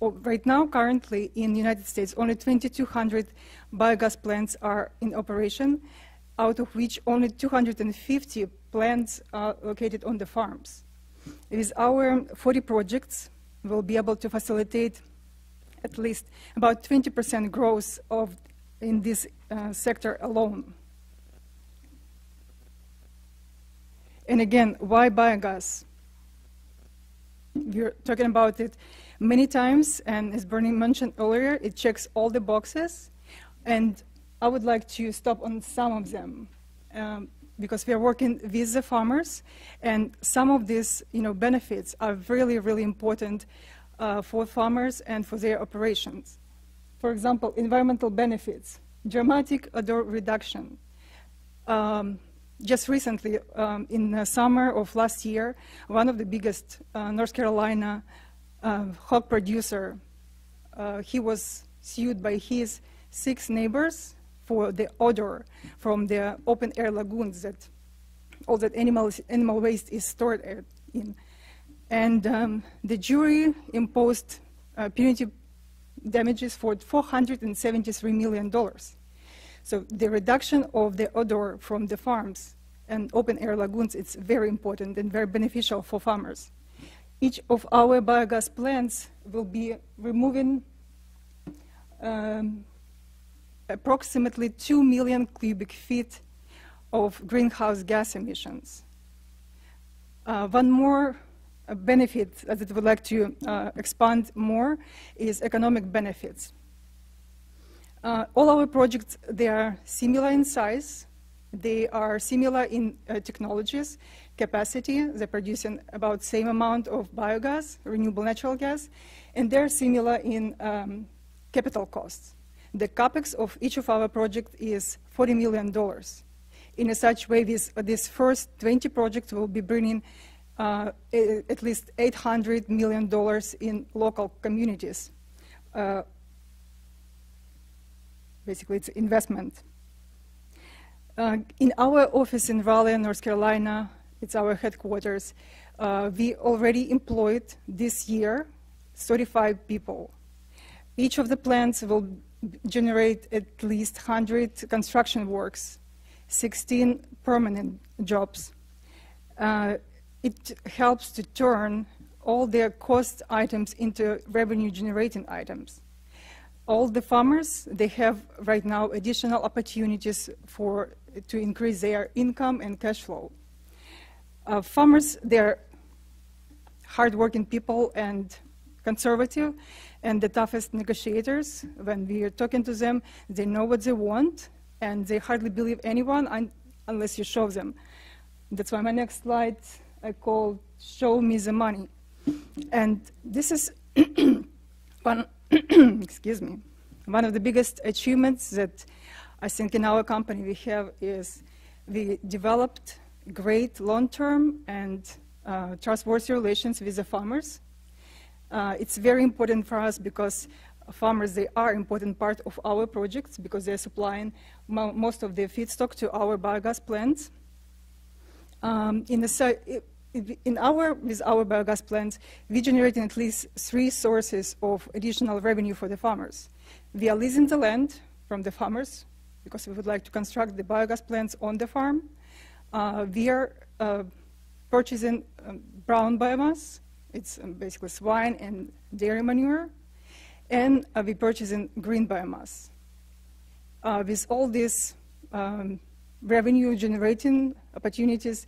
right now, currently, in the United States, only two thousand two hundred biogas plants are in operation, out of which only two hundred fifty plants are located on the farms. With our forty projects, we'll be able to facilitate at least about twenty percent growth of, in this uh, sector alone. And again, why biogas? We're talking about it many times, and as Bernie mentioned earlier, it checks all the boxes, and I would like to stop on some of them, um, because we are working with the farmers, and some of these you know, benefits are really, really important uh, for farmers and for their operations. For example, environmental benefits, dramatic odor reduction. Um, Just recently, um, in the summer of last year, one of the biggest uh, North Carolina uh, hog producer, uh, he was sued by his six neighbors for the odor from the open-air lagoons that all that animal, animal waste is stored in. And um, the jury imposed uh, punitive damages for four hundred seventy-three million dollars. So the reduction of the odor from the farms and open-air lagoons is very important and very beneficial for farmers. Each of our biogas plants will be removing um, approximately two million cubic feet of greenhouse gas emissions. Uh, one more benefit that I would like to uh, expand more is economic benefits. Uh, all our projects, they are similar in size, they are similar in uh, technologies, capacity, they're producing about same amount of biogas, renewable natural gas, and they're similar in um, capital costs. The capex of each of our projects is forty million dollars. In a such way, this, this first twenty projects will be bringing uh, a, at least eight hundred million dollars in local communities. Uh, Basically, it's investment. Uh, in our office in Raleigh, North Carolina, it's our headquarters, uh, we already employed this year thirty-five people. Each of the plants will generate at least one hundred construction works, sixteen permanent jobs. Uh, it helps to turn all their cost items into revenue-generating items. All the farmers, they have right now additional opportunities for, to increase their income and cash flow. Uh, farmers, they're hardworking people and conservative, and the toughest negotiators. When we are talking to them, they know what they want, and they hardly believe anyone un unless you show them. That's why my next slide I call "Show Me the Money." And this is one excuse me. One of the biggest achievements that I think in our company we have is we developed great long-term and uh, trustworthy relations with the farmers. Uh, it's very important for us because farmers, they are important part of our projects because they're supplying mo most of their feedstock to our biogas plants. Um, in the In our, with our biogas plants, we generate at least three sources of additional revenue for the farmers. We are leasing the land from the farmers because we would like to construct the biogas plants on the farm. Uh, we are uh, purchasing um, brown biomass. It's um, basically swine and dairy manure. And uh, we're purchasing green biomass. Uh, with all these um, revenue-generating opportunities,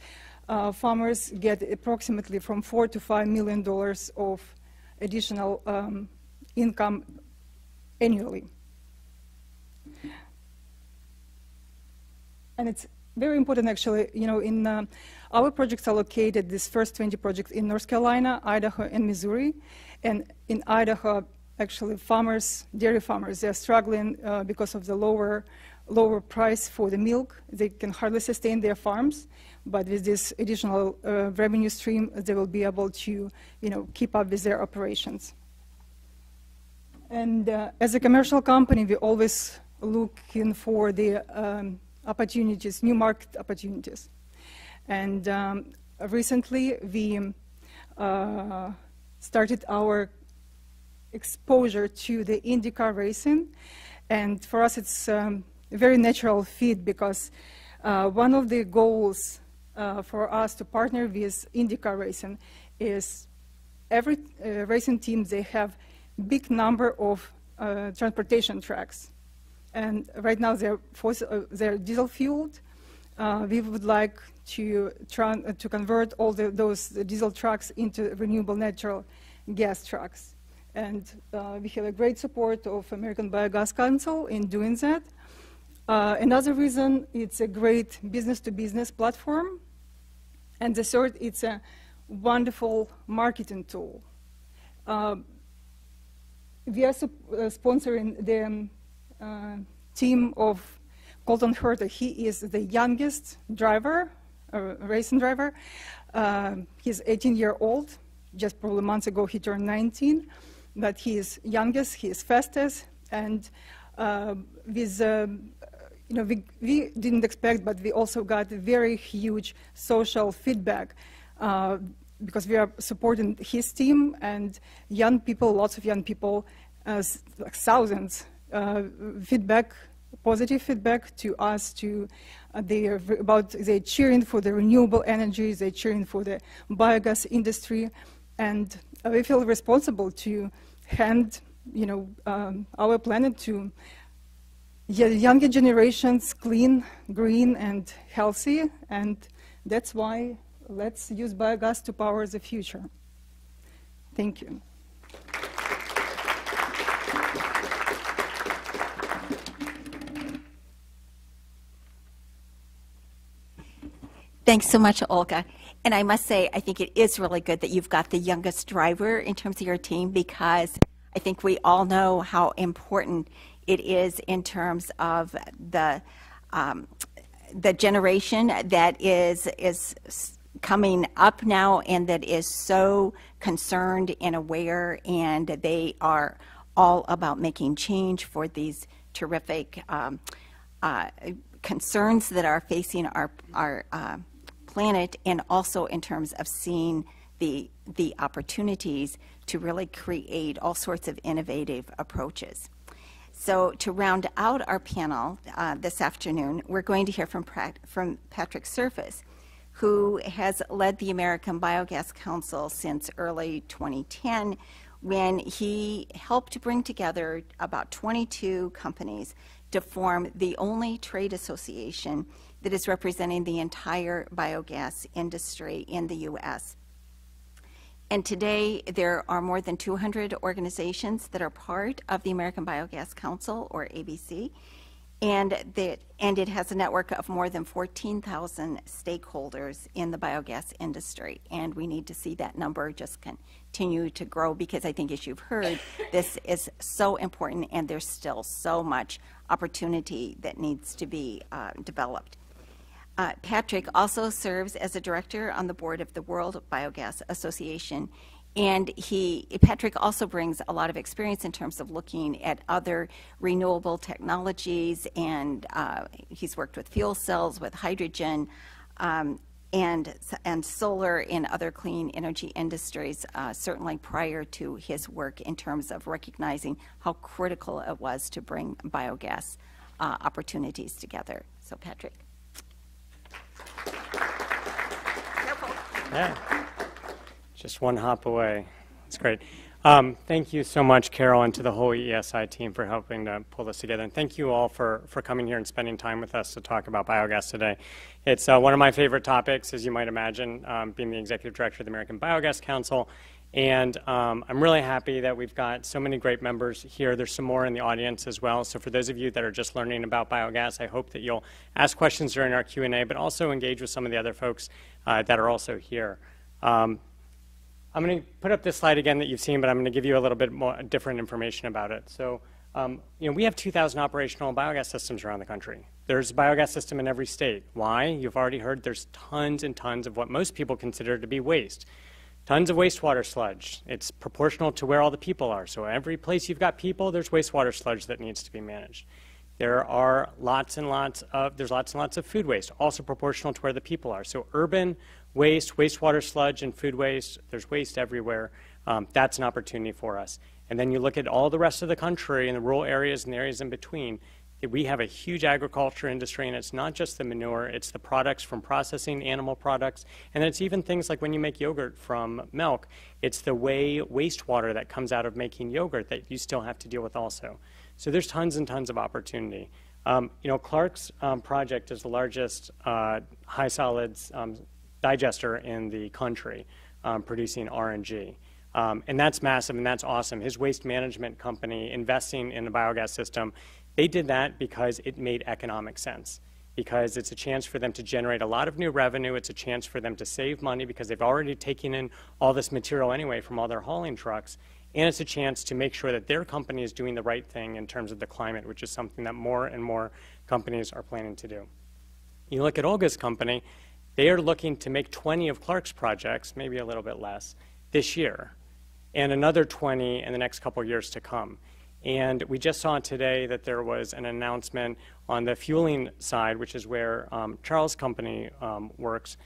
Uh, farmers get approximately from four to five million dollars of additional um, income annually. And it's very important, actually, you know, in uh, our projects are located, this first twenty projects in North Carolina, Idaho, and Missouri. And in Idaho, actually, farmers, dairy farmers, they're struggling uh, because of the lower lower price for the milk. They can hardly sustain their farms, but with this additional uh, revenue stream, they will be able to, you know, keep up with their operations. And uh, as a commercial company, we always looking for the um, opportunities, new market opportunities. And um, recently, we uh, started our exposure to the IndyCar racing. And for us, it's um, a very natural fit, because uh, one of the goals uh, for us to partner with IndyCar racing is every uh, racing team, they have big number of uh, transportation tracks. And right now, they're, fossil, uh, they're diesel fueled. Uh, we would like to, try, uh, to convert all the, those diesel trucks into renewable natural gas trucks. And uh, we have a great support of American Biogas Council in doing that. Uh, another reason, it's a great business-to-business platform. And the third, it's a wonderful marketing tool. Uh, we are uh, sponsoring the uh, team of Colton Herta. He is the youngest driver, uh, racing driver. Uh, he's eighteen year old. Just a couple of months ago, he turned nineteen. But he is youngest, he is fastest, and uh, with, uh, you know, we, we didn't expect, but we also got very huge social feedback uh, because we are supporting his team, and young people, lots of young people, uh, like thousands, uh, feedback, positive feedback to us, to uh, they are about, they're cheering for the renewable energy, they're cheering for the biogas industry, and we feel responsible to hand, you know, um, our planet to younger generations, clean, green, and healthy. And that's why let's use biogas to power the future. Thank you. Thanks so much, Olga. And I must say, I think it is really good that you've got the youngest driver in terms of your team, because I think we all know how important it is in terms of the um, the generation that is is coming up now and that is so concerned and aware, and they are all about making change for these terrific um, uh, concerns that are facing our our. Uh, planet, and also in terms of seeing the the opportunities to really create all sorts of innovative approaches. So to round out our panel uh, this afternoon, we're going to hear from from Patrick Serfass, who has led the American Biogas Council since early twenty ten, when he helped bring together about twenty-two companies to form the only trade association that is representing the entire biogas industry in the U S. And today, there are more than two hundred organizations that are part of the American Biogas Council, or A B C, and, the, and it has a network of more than fourteen thousand stakeholders in the biogas industry. And we need to see that number just continue to grow, because I think, as you've heard, this is so important, and there's still so much opportunity that needs to be uh, developed. Uh, Patrick also serves as a director on the board of the World Biogas Association, and he, Patrick also brings a lot of experience in terms of looking at other renewable technologies, and uh, he's worked with fuel cells, with hydrogen, um, and, and solar and other clean energy industries, uh, certainly prior to his work in terms of recognizing how critical it was to bring biogas uh, opportunities together. So, Patrick. Yeah. Just one hop away. That's great. Um, thank you so much, Carol, and to the whole E S I team for helping to pull this together. And thank you all for, for coming here and spending time with us to talk about biogas today. It's uh, one of my favorite topics, as you might imagine, um, being the executive director of the American Biogas Council. And um, I'm really happy that we've got so many great members here. There's some more in the audience as well. So for those of you that are just learning about biogas, I hope that you'll ask questions during our Q and A, but also engage with some of the other folks uh, that are also here. Um, I'm going to put up this slide again that you've seen, but I'm going to give you a little bit more different information about it. So Um, you know, we have two thousand operational biogas systems around the country. There's a biogas system in every state. Why? You've already heard there's tons and tons of what most people consider to be waste. Tons of wastewater sludge. It's proportional to where all the people are. So every place you've got people, there's wastewater sludge that needs to be managed. There are lots and lots of, there's lots and lots of food waste, also proportional to where the people are. So urban waste, wastewater sludge, and food waste, there's waste everywhere. Um, that's an opportunity for us. And then you look at all the rest of the country and the rural areas and the areas in between. We have a huge agriculture industry, and it's not just the manure, it's the products from processing, animal products, and it's even things like when you make yogurt from milk, it's the way wastewater that comes out of making yogurt that you still have to deal with also. So there's tons and tons of opportunity. Um, you know, Clarke's um, project is the largest uh, high solids um, digester in the country, um, producing R N G. Um, and that's massive, and that's awesome. His waste management company investing in a biogas system, they did that because it made economic sense, because it's a chance for them to generate a lot of new revenue. It's a chance for them to save money because they've already taken in all this material anyway from all their hauling trucks. And it's a chance to make sure that their company is doing the right thing in terms of the climate, which is something that more and more companies are planning to do. You look at Olga's company, they are looking to make twenty of Clarke's projects, maybe a little bit less, this year, and another twenty in the next couple years to come. And we just saw today that there was an announcement on the fueling side, which is where um, Charles' company um, works,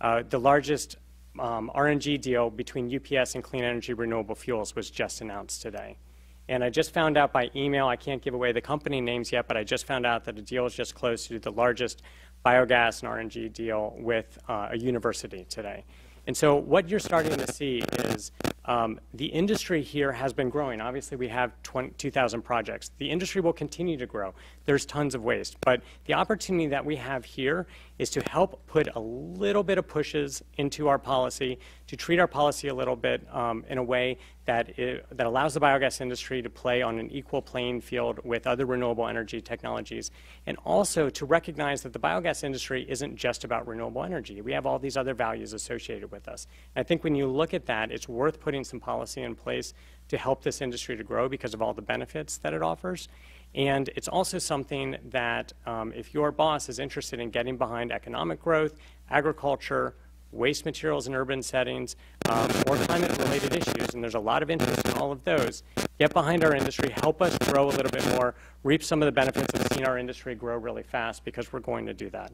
uh, the largest um, R N G deal between U P S and Clean Energy Renewable Fuels was just announced today. And I just found out by email, I can't give away the company names yet, but I just found out that a deal is just closed to do the largest biogas and R N G deal with uh, a university today. And so what you're starting to see is um, the industry here has been growing. Obviously, we have two thousand projects. The industry will continue to grow. There's tons of waste. But the opportunity that we have here is to help put a little bit of pushes into our policy, to treat our policy a little bit um, in a way that, it, that allows the biogas industry to play on an equal playing field with other renewable energy technologies, and also to recognize that the biogas industry isn't just about renewable energy. We have all these other values associated with us. And I think when you look at that, it's worth putting some policy in place to help this industry to grow because of all the benefits that it offers. And it's also something that um, if your boss is interested in getting behind economic growth, agriculture, waste materials in urban settings, um, or climate-related issues, and there's a lot of interest in all of those, get behind our industry, help us grow a little bit more, reap some of the benefits of seeing our industry grow really fast, because we're going to do that.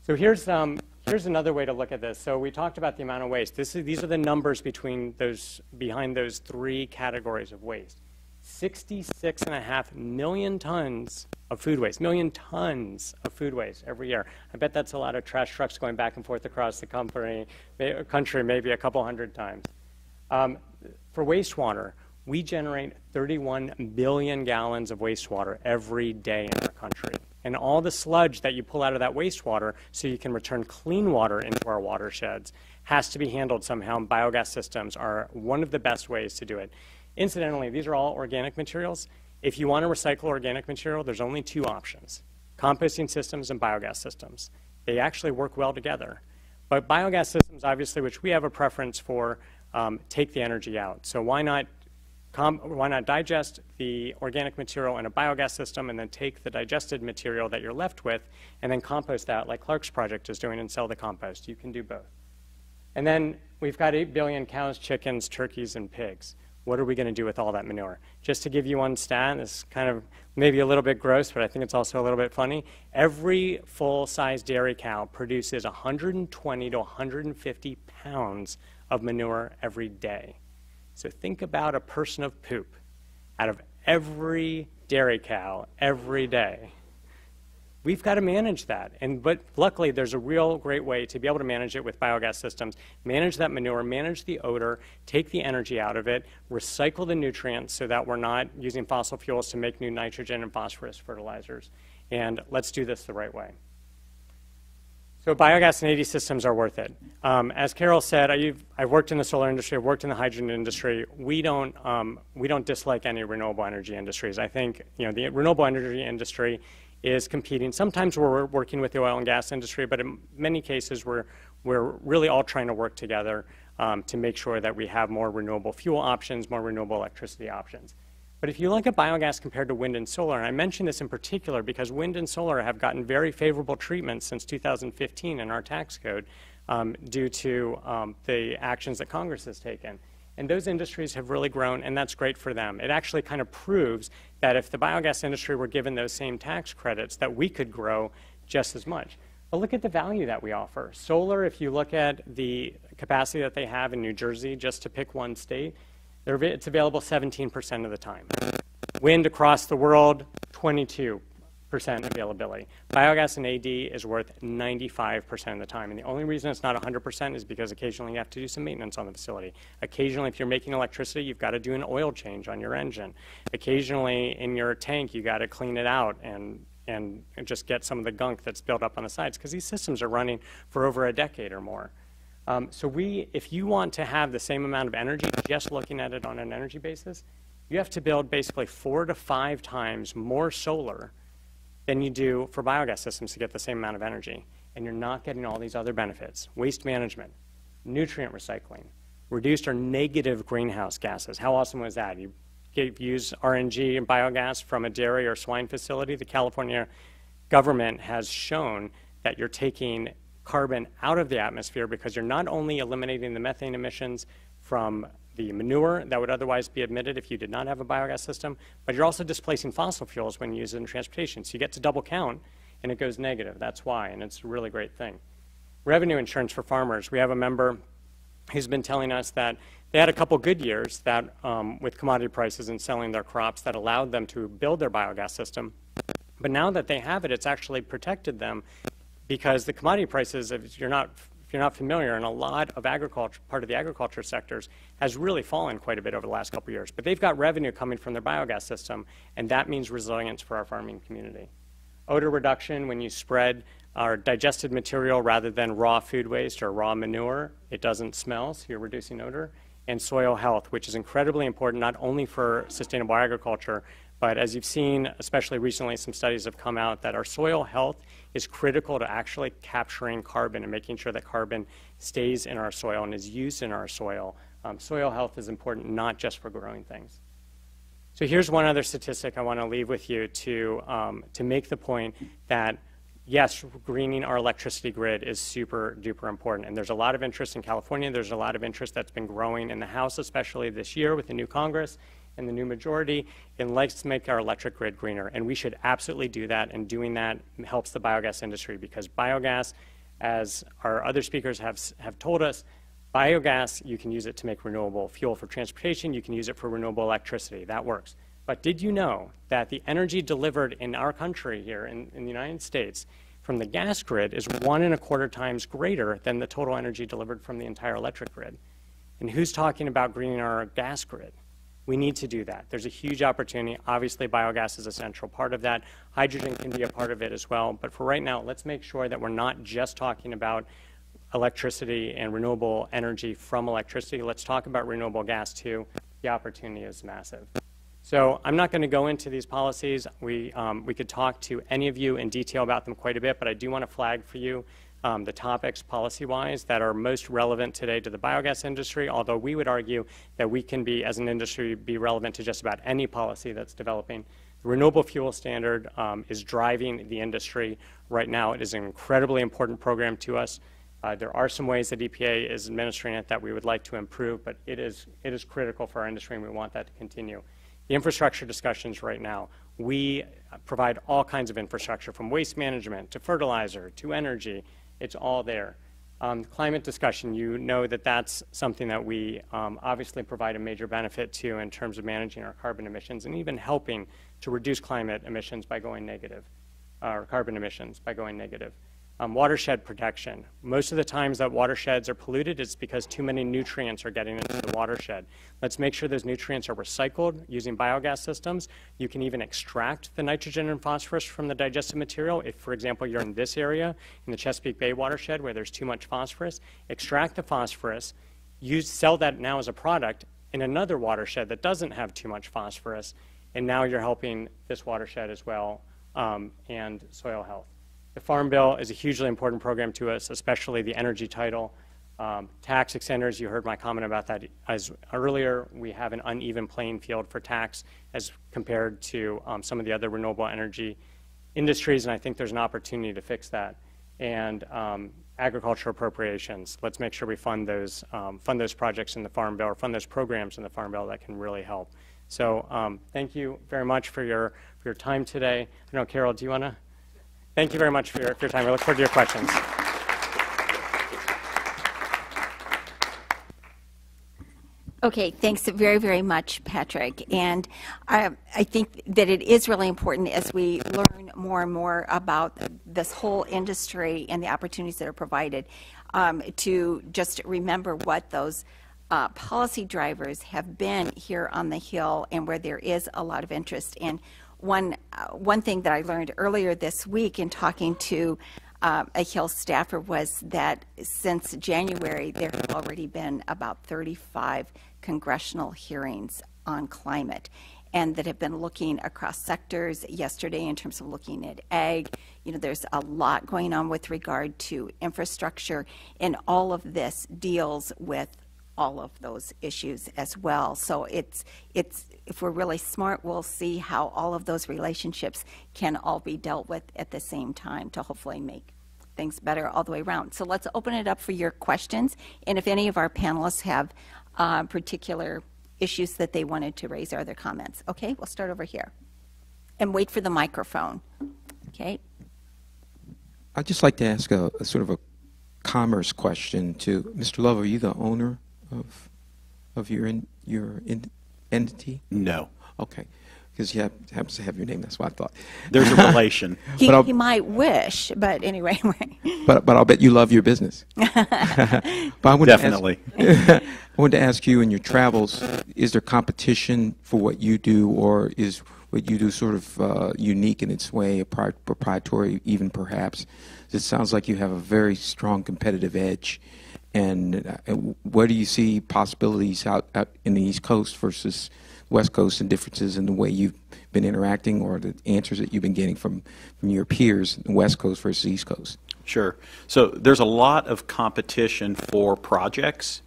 So here's, um, here's another way to look at this. So we talked about the amount of waste. This is, these are the numbers between those, behind those three categories of waste. sixty-six and a half million tons of food waste, million tons of food waste every year. I bet that's a lot of trash trucks going back and forth across the company, country maybe a couple hundred times. Um, for wastewater, we generate thirty-one billion gallons of wastewater every day in our country. And all the sludge that you pull out of that wastewater so you can return clean water into our watersheds has to be handled somehow, and biogas systems are one of the best ways to do it. Incidentally, these are all organic materials. If you want to recycle organic material, there's only two options, composting systems and biogas systems. They actually work well together. But biogas systems, obviously, which we have a preference for, um, take the energy out. So why not, com why not digest the organic material in a biogas system and then take the digested material that you're left with and then compost that like Clarke's project is doing and sell the compost? You can do both. And then we've got eight billion cows, chickens, turkeys, and pigs. What are we going to do with all that manure? Just to give you one stat, it's kind of maybe a little bit gross, but I think it's also a little bit funny. Every full-size dairy cow produces one hundred twenty to one hundred fifty pounds of manure every day. So think about a person of poop out of every dairy cow every day. We've got to manage that, and but luckily there's a real great way to be able to manage it with biogas systems. Manage that manure, manage the odor, take the energy out of it, recycle the nutrients so that we're not using fossil fuels to make new nitrogen and phosphorus fertilizers, and let's do this the right way. So biogas and A D systems are worth it. Um, as Carol said, I, I've worked in the solar industry, I've worked in the hydrogen industry. We don't, um, we don't dislike any renewable energy industries. I think you know the renewable energy industry is competing. Sometimes we're working with the oil and gas industry, but in many cases we're, we're really all trying to work together um, to make sure that we have more renewable fuel options, more renewable electricity options. But if you look at biogas compared to wind and solar, and I mention this in particular because wind and solar have gotten very favorable treatment since two thousand fifteen in our tax code um, due to um, the actions that Congress has taken. And those industries have really grown, and that's great for them. It actually kind of proves that if the biogas industry were given those same tax credits, that we could grow just as much. But look at the value that we offer. Solar, if you look at the capacity that they have in New Jersey, just to pick one state, it's available seventeen percent of the time. Wind across the world, twenty-two percent availability. Biogas in A D is worth ninety-five percent of the time. And the only reason it's not one hundred percent is because occasionally you have to do some maintenance on the facility. Occasionally, if you're making electricity, you've got to do an oil change on your engine. Occasionally, in your tank, you've got to clean it out and and just get some of the gunk that's built up on the sides, because these systems are running for over a decade or more. Um, so we, if you want to have the same amount of energy, just looking at it on an energy basis, you have to build basically four to five times more solar than you do for biogas systems to get the same amount of energy. And you're not getting all these other benefits. Waste management, nutrient recycling, reduced or negative greenhouse gases. How awesome was that? You use R N G and biogas from a dairy or swine facility. The California government has shown that you're taking carbon out of the atmosphere because you're not only eliminating the methane emissions from the manure that would otherwise be emitted if you did not have a biogas system, but you're also displacing fossil fuels when used in transportation. So you get to double count, and it goes negative. That's why, and it's a really great thing. Revenue insurance for farmers. We have a member who's been telling us that they had a couple good years that, um, with commodity prices and selling their crops, that allowed them to build their biogas system. But now that they have it, it's actually protected them because the commodity prices, if you're not, if you're not familiar, and a lot of agriculture, part of the agriculture sectors, has really fallen quite a bit over the last couple of years. But they've got revenue coming from their biogas system, and that means resilience for our farming community. Odor reduction, when you spread our digested material rather than raw food waste or raw manure, it doesn't smell, so you're reducing odor. And soil health, which is incredibly important not only for sustainable agriculture, but as you've seen, especially recently, some studies have come out that our soil health is critical to actually capturing carbon and making sure that carbon stays in our soil and is used in our soil. Um, soil health is important not just for growing things. So here's one other statistic I want to leave with you to, um, to make the point that yes, greening our electricity grid is super duper important, and there's a lot of interest in California. There's a lot of interest that's been growing in the House, especially this year with the new Congress and the new majority, and let's make our electric grid greener. And we should absolutely do that, and doing that helps the biogas industry, because biogas, as our other speakers have, have told us, biogas, you can use it to make renewable fuel for transportation. You can use it for renewable electricity. That works. But did you know that the energy delivered in our country here in, in the United States from the gas grid is one and a quarter times greater than the total energy delivered from the entire electric grid? And who's talking about greening our gas grid? We need to do that. There's a huge opportunity. Obviously, biogas is a central part of that. Hydrogen can be a part of it as well. But for right now, let's make sure that we're not just talking about electricity and renewable energy from electricity. Let's talk about renewable gas, too. The opportunity is massive. So I'm not going to go into these policies. We, um, we could talk to any of you in detail about them quite a bit, but I do want to flag for you um, the topics policy-wise that are most relevant today to the biogas industry, although we would argue that we can be, as an industry, be relevant to just about any policy that's developing. The Renewable Fuel Standard um, is driving the industry right now. It is an incredibly important program to us. Uh, there are some ways that E P A is administering it that we would like to improve, but it is, it is critical for our industry, and we want that to continue. The infrastructure discussions right now, we provide all kinds of infrastructure, from waste management to fertilizer to energy. It's all there. Um, climate discussion, you know that that's something that we um, obviously provide a major benefit to in terms of managing our carbon emissions and even helping to reduce climate emissions by going negative, uh, or carbon emissions by going negative. Um, watershed protection. Most of the times that watersheds are polluted, it's because too many nutrients are getting into the watershed. Let's make sure those nutrients are recycled using biogas systems. You can even extract the nitrogen and phosphorus from the digested material. If, for example, you're in this area, in the Chesapeake Bay watershed, where there's too much phosphorus, extract the phosphorus, use, sell that now as a product in another watershed that doesn't have too much phosphorus, and now you're helping this watershed as well, um, and soil health. The Farm Bill is a hugely important program to us, especially the energy title. Um, tax extenders, you heard my comment about that as earlier. We have an uneven playing field for tax as compared to um, some of the other renewable energy industries, and I think there's an opportunity to fix that. And um, agriculture appropriations, let's make sure we fund those, um, fund those projects in the Farm Bill, or fund those programs in the Farm Bill that can really help. So um, thank you very much for your, for your time today. I know, Carol, do you want to? Thank you very much for your, for your time. I look forward to your questions. Okay, thanks very, very much, Patrick. And I, I think that it is really important as we learn more and more about this whole industry and the opportunities that are provided um, to just remember what those uh, policy drivers have been here on the Hill and where there is a lot of interest. And one, uh, one thing that I learned earlier this week in talking to Uh, a Hill staffer was that since January there have already been about thirty-five congressional hearings on climate, and that have been looking across sectors. Yesterday, in terms of looking at ag, you know, there's a lot going on with regard to infrastructure, and all of this deals with all of those issues as well. So it's, it's, if we're really smart, we'll see how all of those relationships can all be dealt with at the same time to hopefully make things better all the way around. So let's open it up for your questions. And if any of our panelists have uh, particular issues that they wanted to raise or other comments. Okay, we'll start over here. And wait for the microphone. Okay. I'd just like to ask a, a sort of a commerce question to Mister Love. Are you the owner of of your in, your in, entity? No. Okay, because you have, happens to have your name. That's what I thought. There's a relation. he, he might wish, but anyway. but but I'll bet you love your business. but I definitely. Ask, I wanted to ask you, in your travels, is there competition for what you do, or is what you do sort of uh, unique in its way, proprietary, even perhaps? It sounds like you have a very strong competitive edge. And where do you see possibilities out, out in the East Coast versus West Coast, and differences in the way you've been interacting, or the answers that you've been getting from, from your peers, West Coast versus East Coast? Sure. So there's a lot of competition for projects,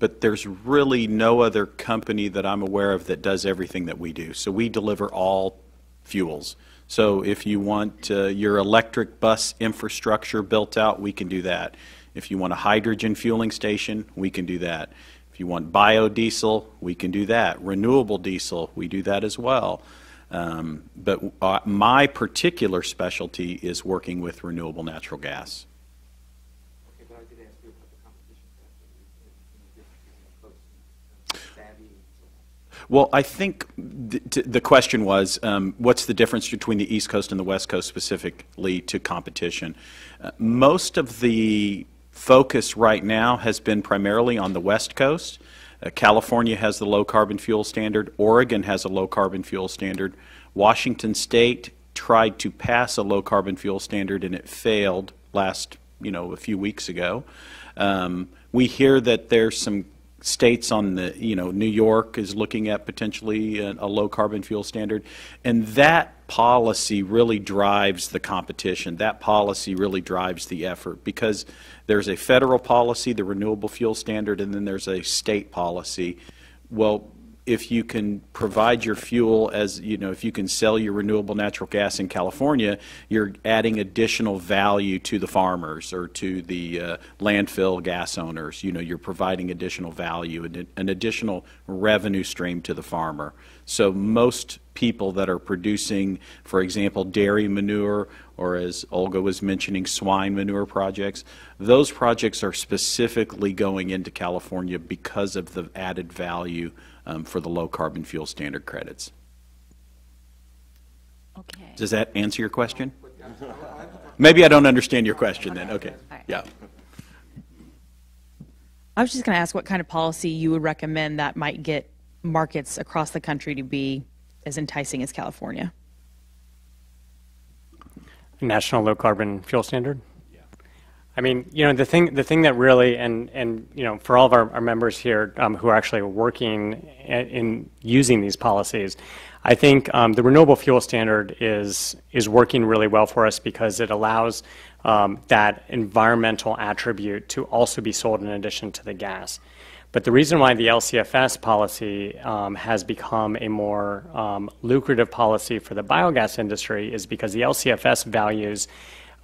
but there's really no other company that I'm aware of that does everything that we do. So we deliver all fuels. So if you want uh, your electric bus infrastructure built out, we can do that. If you want a hydrogen fueling station, we can do that. If you want biodiesel, we can do that. Renewable diesel, we do that as well. Um, but uh, my particular specialty is working with renewable natural gas. Okay, but I did ask you about the competition. Well, I think th the question was, um, what's the difference between the East Coast and the West Coast specifically to competition? Uh, most of the focus right now has been primarily on the West Coast. Uh, California has the low carbon fuel standard. Oregon has a low carbon fuel standard. Washington State tried to pass a low carbon fuel standard and it failed last, you know, a few weeks ago. Um, we hear that there's some states on the, you know, New York is looking at potentially a, a low carbon fuel standard, and that policy really drives the competition. That policy really drives the effort, because there's a federal policy, the Renewable Fuel Standard, and then there's a state policy. Well, if you can provide your fuel as, you know, if you can sell your renewable natural gas in California, you're adding additional value to the farmers or to the uh, landfill gas owners. You know, you're providing additional value and an additional revenue stream to the farmer. So most people that are producing, for example, dairy manure, or as Olga was mentioning, swine manure projects, those projects are specifically going into California because of the added value Um, for the low carbon fuel standard credits. Okay. Does that answer your question? Maybe I don't understand your question then. Okay. Yeah. I was just going to ask what kind of policy you would recommend that might get markets across the country to be as enticing as California. National low carbon fuel standard? I mean, you know, the thing, the thing that really, and, and you know, for all of our, our members here um, who are actually working in, in using these policies, I think um, the Renewable Fuel Standard is, is working really well for us because it allows um, that environmental attribute to also be sold in addition to the gas. But the reason why the L C F S policy um, has become a more um, lucrative policy for the biogas industry is because the L C F S values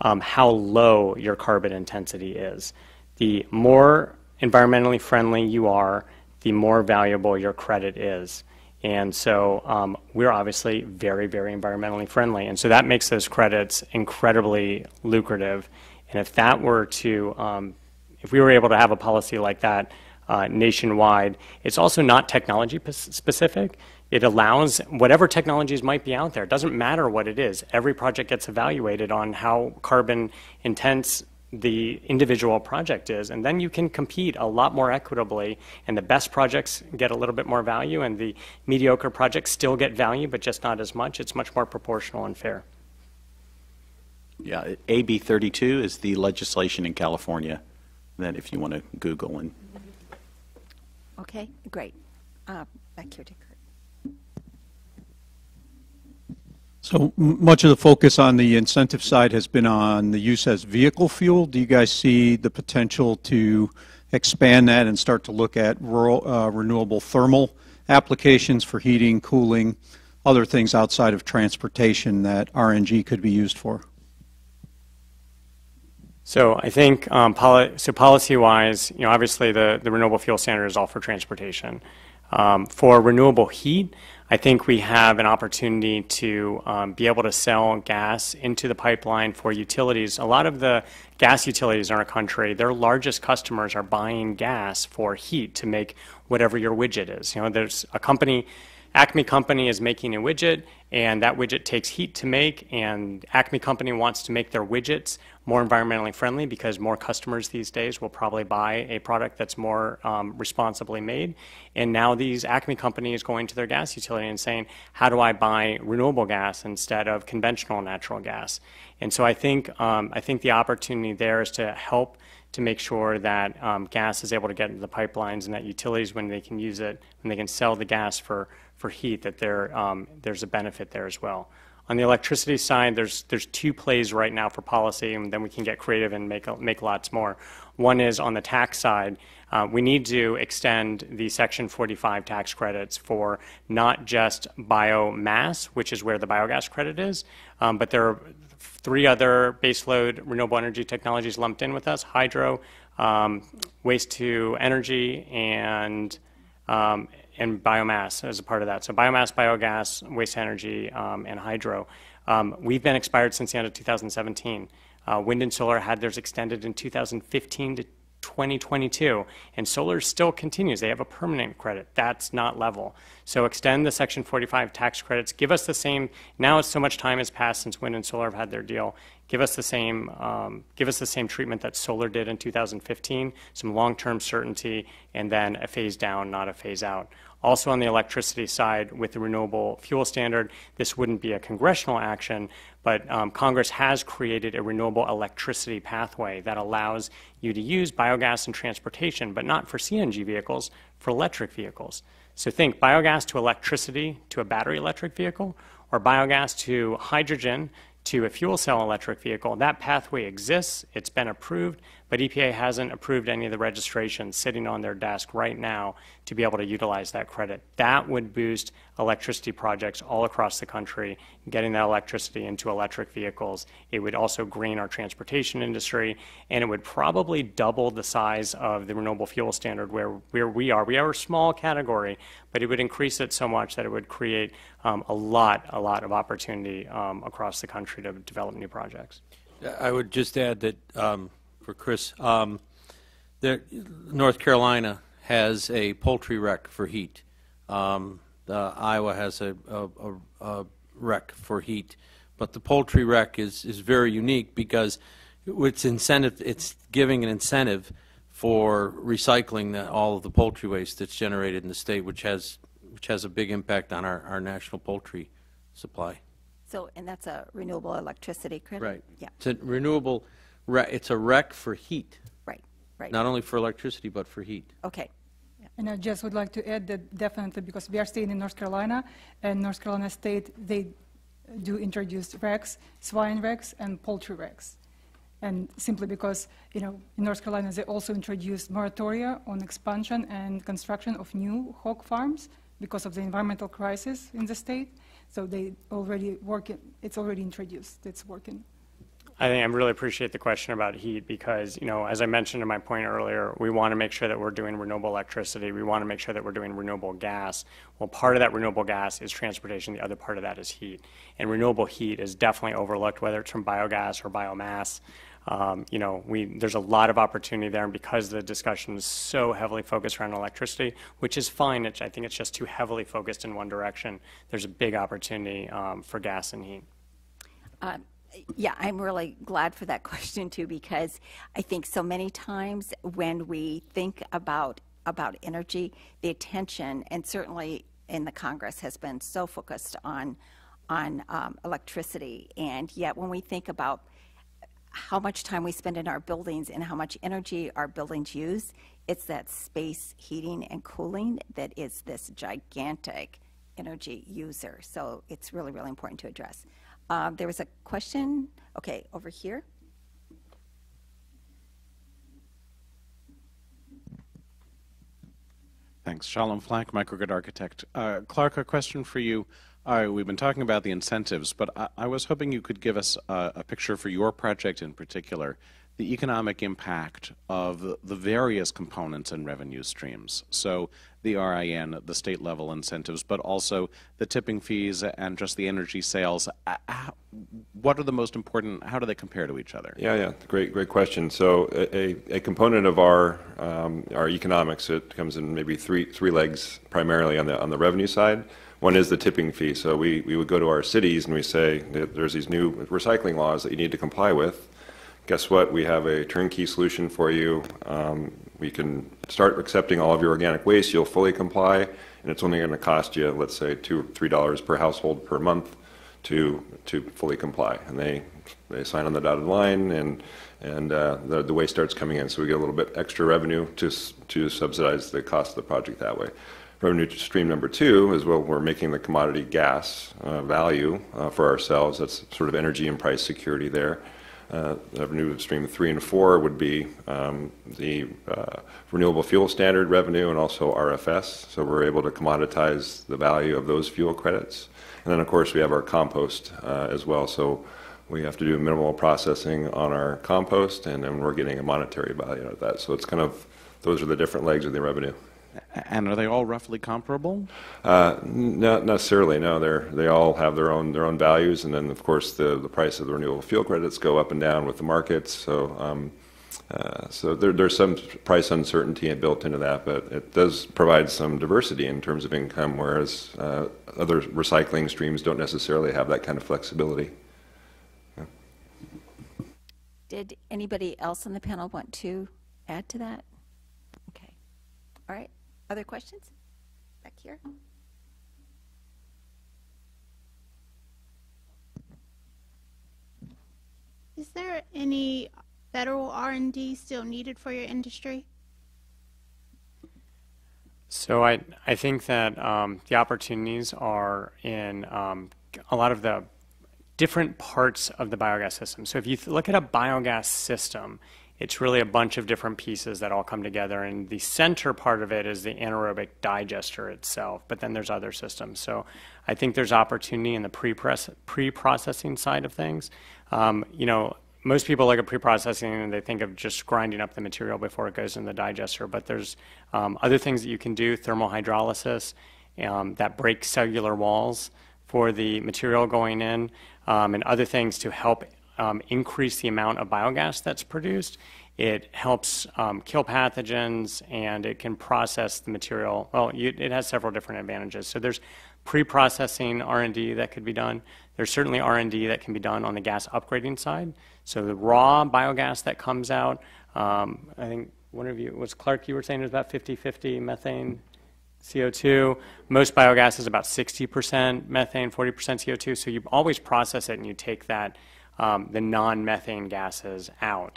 um, how low your carbon intensity is. The more environmentally friendly you are, the more valuable your credit is. And so um, we're obviously very, very environmentally friendly. And so that makes those credits incredibly lucrative. And if that were to, um, if we were able to have a policy like that Uh, nationwide. It's also not technology specific. It allows whatever technologies might be out there. It doesn't matter what it is. Every project gets evaluated on how carbon intense the individual project is, and then you can compete a lot more equitably, and the best projects get a little bit more value, and the mediocre projects still get value, but just not as much. It's much more proportional and fair. Yeah, A B thirty-two is the legislation in California that if you want to Google and okay, great. Uh, back here to Kurt. So much of the focus on the incentive side has been on the use as vehicle fuel. Do you guys see the potential to expand that and start to look at rural, uh, renewable thermal applications for heating, cooling, other things outside of transportation that R N G could be used for? So I think um, poli so policy-wise, you know, obviously the, the Renewable Fuel Standard is all for transportation. Um, for renewable heat, I think we have an opportunity to um, be able to sell gas into the pipeline for utilities. A lot of the gas utilities in our country, their largest customers are buying gas for heat to make whatever your widget is. You know, there's a company, Acme Company is making a widget, and that widget takes heat to make, and Acme Company wants to make their widgets more environmentally friendly because more customers these days will probably buy a product that's more um, responsibly made. And now these Acme companies going to their gas utility and saying, how do I buy renewable gas instead of conventional natural gas? And so I think, um, I think the opportunity there is to help to make sure that um, gas is able to get into the pipelines and that utilities, when they can use it, when they can sell the gas for, for heat, that there, um, there's a benefit there as well. On the electricity side, there's there's two plays right now for policy, and then we can get creative and make make lots more. One is on the tax side. Uh, we need to extend the Section forty-five tax credits for not just biomass, which is where the biogas credit is, um, but there are three other baseload renewable energy technologies lumped in with us: hydro, um, waste to energy, and um, and biomass as a part of that. So biomass, biogas, waste energy, um, and hydro. Um, we've been expired since the end of two thousand seventeen. Uh, wind and solar had theirs extended in two thousand fifteen to twenty twenty-two, and solar still continues. They have a permanent credit. That's not level. So extend the Section forty-five tax credits. Give us the same. Now so much time has passed since wind and solar have had their deal. Give us the same, um, give us the same treatment that solar did in two thousand fifteen, some long-term certainty, and then a phase down, not a phase out. Also on the electricity side with the Renewable Fuel Standard, this wouldn't be a congressional action, but um, Congress has created a renewable electricity pathway that allows you to use biogas in transportation, but not for C N G vehicles, for electric vehicles. So think biogas to electricity to a battery electric vehicle, or biogas to hydrogen to a fuel cell electric vehicle. That pathway exists, it's been approved, but E P A hasn't approved any of the registrations sitting on their desk right now to be able to utilize that credit. That would boost electricity projects all across the country, getting that electricity into electric vehicles. It would also green our transportation industry, and it would probably double the size of the Renewable Fuel Standard where, where we are. We are a small category, but it would increase it so much that it would create um, a lot, a lot of opportunity um, across the country to develop new projects. I would just add that um for Chris, um, there, North Carolina has a poultry rec for heat. Um, uh, Iowa has a, a, a, a rec for heat, but the poultry rec is is very unique because it's incentive. It's giving an incentive for recycling the, all of the poultry waste that's generated in the state, which has which has a big impact on our our national poultry supply. So, and that's a renewable electricity credit, right? Yeah, it's a renewable. It's a rec for heat. Right, right. Not only for electricity, but for heat. Okay. Yeah. And I just would like to add that definitely, because we are staying in North Carolina, and North Carolina State, they do introduce recs, swine recs, and poultry recs. and simply because, you know, in North Carolina they also introduced moratoria on expansion and construction of new hog farms because of the environmental crisis in the state. So they already work it, it's already introduced, it's working. I think I really appreciate the question about heat because, you know, as I mentioned in my point earlier, we want to make sure that we're doing renewable electricity. We want to make sure that we're doing renewable gas. Well, part of that renewable gas is transportation. The other part of that is heat. And renewable heat is definitely overlooked, whether it's from biogas or biomass. Um, you know, we, there's a lot of opportunity there. And because the discussion is so heavily focused around electricity, which is fine, it's, I think it's just too heavily focused in one direction. There's a big opportunity um, for gas and heat. Uh Yeah, I'm really glad for that question too, because I think so many times when we think about about energy, the attention, and certainly in the Congress, has been so focused on on um, electricity, and yet when we think about how much time we spend in our buildings and how much energy our buildings use, it's that space heating and cooling that is this gigantic energy user. So it's really, really important to address. Uh, there was a question, okay, over here. Thanks. Shalom Flack, microgrid architect. Uh, Clarke, a question for you. Uh, we've been talking about the incentives, but I, I was hoping you could give us uh, a picture for your project in particular, the economic impact of the various components and revenue streams. So the R I N, the state level incentives, but also the tipping fees and just the energy sales. What are the most important? How do they compare to each other? Yeah, yeah, great, great question. So a, a component of our um, our economics, it comes in maybe three three legs primarily on the on the revenue side. One is the tipping fee. So we we would go to our cities and we say there's these new recycling laws that you need to comply with. Guess what? We have a turnkey solution for you. Um, we can start accepting all of your organic waste. You'll fully comply, and it's only going to cost you, let's say, two or three dollars per household per month to to fully comply. And they they sign on the dotted line, and and uh, the, the waste starts coming in. So we get a little bit extra revenue to to subsidize the cost of the project that way. Revenue stream number two is well, we're making the commodity gas uh, value uh, for ourselves. That's sort of energy and price security there. Uh, revenue stream three and four would be um, the uh, Renewable Fuel Standard revenue and also R F S. So we're able to commoditize the value of those fuel credits. And then, of course, we have our compost uh, as well. So we have to do minimal processing on our compost, and then we're getting a monetary value out of that. So it's kind of, those are the different legs of the revenue. And are they all roughly comparable? Uh, not necessarily. No, they're they all have their own their own values, and then of course the the price of the renewable fuel credits go up and down with the markets. So um, uh, so there, there's some price uncertainty built into that, but it does provide some diversity in terms of income, whereas uh, other recycling streams don't necessarily have that kind of flexibility. Yeah. Did anybody else on the panel want to add to that? Okay. All right. Other questions? Back here. Is there any federal R and D still needed for your industry? So I, I think that um, the opportunities are in um, a lot of the different parts of the biogas system. So if you look at a biogas system, it's really a bunch of different pieces that all come together, and the center part of it is the anaerobic digester itself, but then there's other systems. So I think there's opportunity in the pre-processing side of things. Um, you know, most people look at pre-processing and they think of just grinding up the material before it goes in the digester, but there's um, other things that you can do, thermal hydrolysis, um, that breaks cellular walls for the material going in, um, and other things to help Um, increase the amount of biogas that's produced. It helps um, kill pathogens, and it can process the material. Well, you, it has several different advantages. So there's pre-processing R and D that could be done. There's certainly R and D that can be done on the gas upgrading side. So the raw biogas that comes out, um, I think one of you, was Clarke, you were saying it was about fifty fifty methane, C O two. Most biogas is about sixty percent methane, forty percent C O two. So you always process it, and you take that Um, the non-methane gases out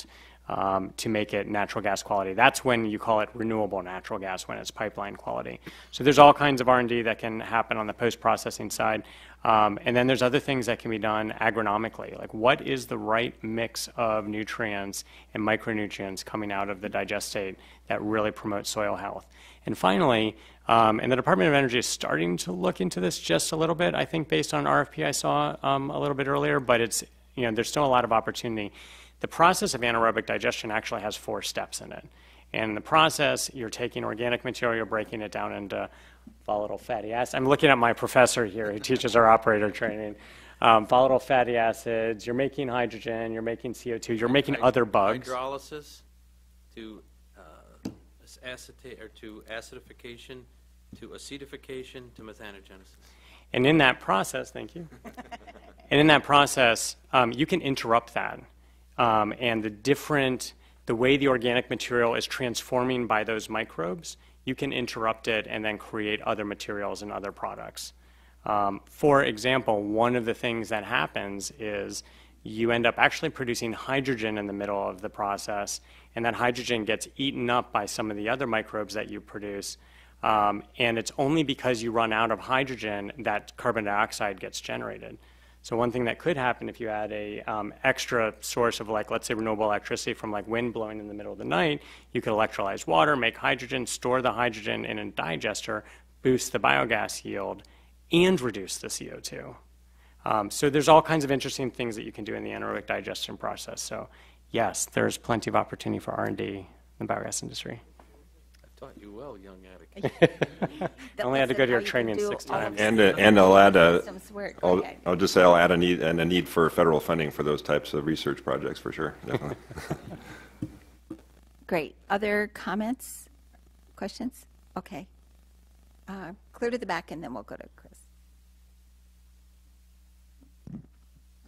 um, to make it natural gas quality. That's when you call it renewable natural gas, when it's pipeline quality. So there's all kinds of R and D that can happen on the post-processing side. Um, and then there's other things that can be done agronomically, like what is the right mix of nutrients and micronutrients coming out of the digestate that really promotes soil health. And finally, um, and the Department of Energy is starting to look into this just a little bit, I think, based on an R F P I saw um, a little bit earlier, but it's, you know, there's still a lot of opportunity. The process of anaerobic digestion actually has four steps in it. And in the process, you're taking organic material, breaking it down into volatile fatty acids. I'm looking at my professor here who teaches our operator training. Um, volatile fatty acids, you're making hydrogen, you're making C O two, you're making Hyd other bugs. Hydrolysis to, uh, acetate, or to acidification, to acetification, to methanogenesis. And in that process, thank you. And in that process, um, you can interrupt that. Um, and the different, the way the organic material is transforming by those microbes, you can interrupt it and then create other materials and other products. Um, for example, one of the things that happens is you end up actually producing hydrogen in the middle of the process, and that hydrogen gets eaten up by some of the other microbes that you produce, um, and it's only because you run out of hydrogen that carbon dioxide gets generated. So one thing that could happen if you add a um, extra source of, like, let's say renewable electricity from like wind blowing in the middle of the night, you could electrolyze water, make hydrogen, store the hydrogen in a digester, boost the biogas yield, and reduce the C O two. Um, so there's all kinds of interesting things that you can do in the anaerobic digestion process. So yes, there's plenty of opportunity for R and D in the biogas industry. Taught you well, young addict. I only had to go to your training you six times. And, uh, and I'll add, a, I'll, I'll just say I'll add a need, and a need for federal funding for those types of research projects for sure, definitely. Great. Other comments, questions? Okay. Uh, clear to the back, and then we'll go to Chris.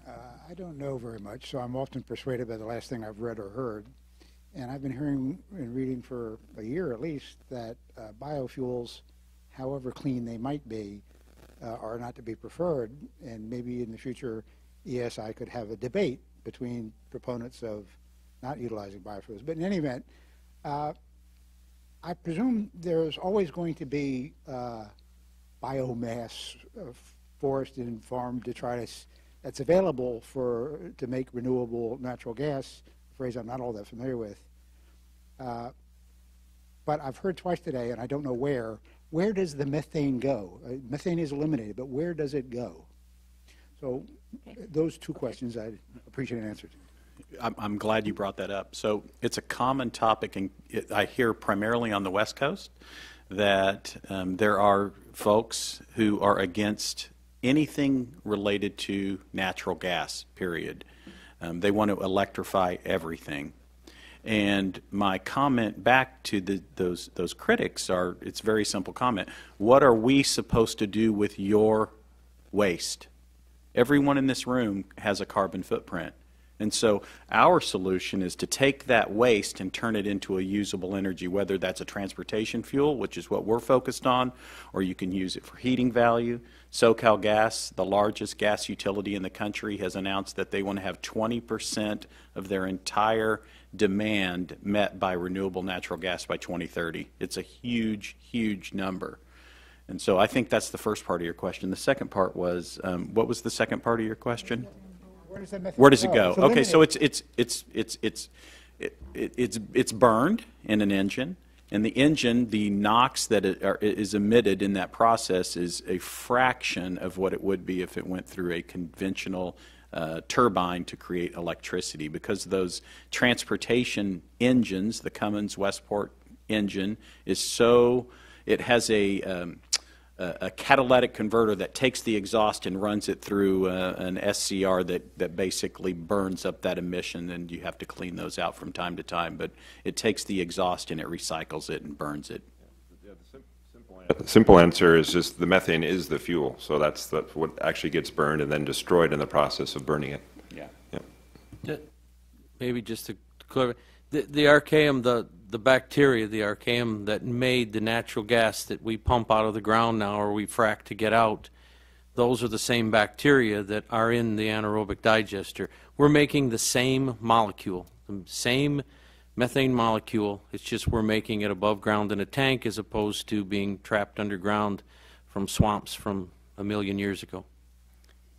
Uh, I don't know very much, so I'm often persuaded by the last thing I've read or heard. And I've been hearing and reading for a year at least that uh, biofuels, however clean they might be, uh, are not to be preferred. And maybe in the future, E S I could have a debate between proponents of not utilizing biofuels. But in any event, uh, I presume there's always going to be uh, biomass uh, forested and farmed detritus that's available for to make renewable natural gas. Phrase I'm not all that familiar with, uh, but I've heard twice today, and I don't know where. Where does the methane go? Uh, methane is eliminated, but where does it go? So, okay. Those two questions I appreciate an answer to. I'm, I'm glad you brought that up. So it's a common topic, and I hear primarily on the West Coast that um, there are folks who are against anything related to natural gas. Period. Um, they want to electrify everything. And my comment back to the, those, those critics are, it's a very simple comment. What are we supposed to do with your waste? Everyone in this room has a carbon footprint. And so our solution is to take that waste and turn it into a usable energy, whether that's a transportation fuel, which is what we're focused on, or you can use it for heating value. SoCal Gas, the largest gas utility in the country, has announced that they want to have twenty percent of their entire demand met by renewable natural gas by twenty thirty. It's a huge, huge number. And so I think that's the first part of your question. The second part was, um, what was the second part of your question? Where does, that Where does it go? go? Okay, so it's it's it's it's it's it, it, it's it's burned in an engine, and the engine, the NOx that it are, is emitted in that process is a fraction of what it would be if it went through a conventional uh, turbine to create electricity. Because those transportation engines, the Cummins Westport engine, is so it has a um, a catalytic converter that takes the exhaust and runs it through uh, an S C R that, that basically burns up that emission, and you have to clean those out from time to time. But it takes the exhaust and it recycles it and burns it. Yeah, the sim simple, answer. simple answer is just the methane is the fuel, so that's the, what actually gets burned and then destroyed in the process of burning it. Yeah. yeah. yeah. Maybe just to clarify, the, the archaeum, the the bacteria, the archaeum that made the natural gas that we pump out of the ground now or we frack to get out, those are the same bacteria that are in the anaerobic digester. We're making the same molecule, the same methane molecule. It's just we're making it above ground in a tank as opposed to being trapped underground from swamps from a million years ago.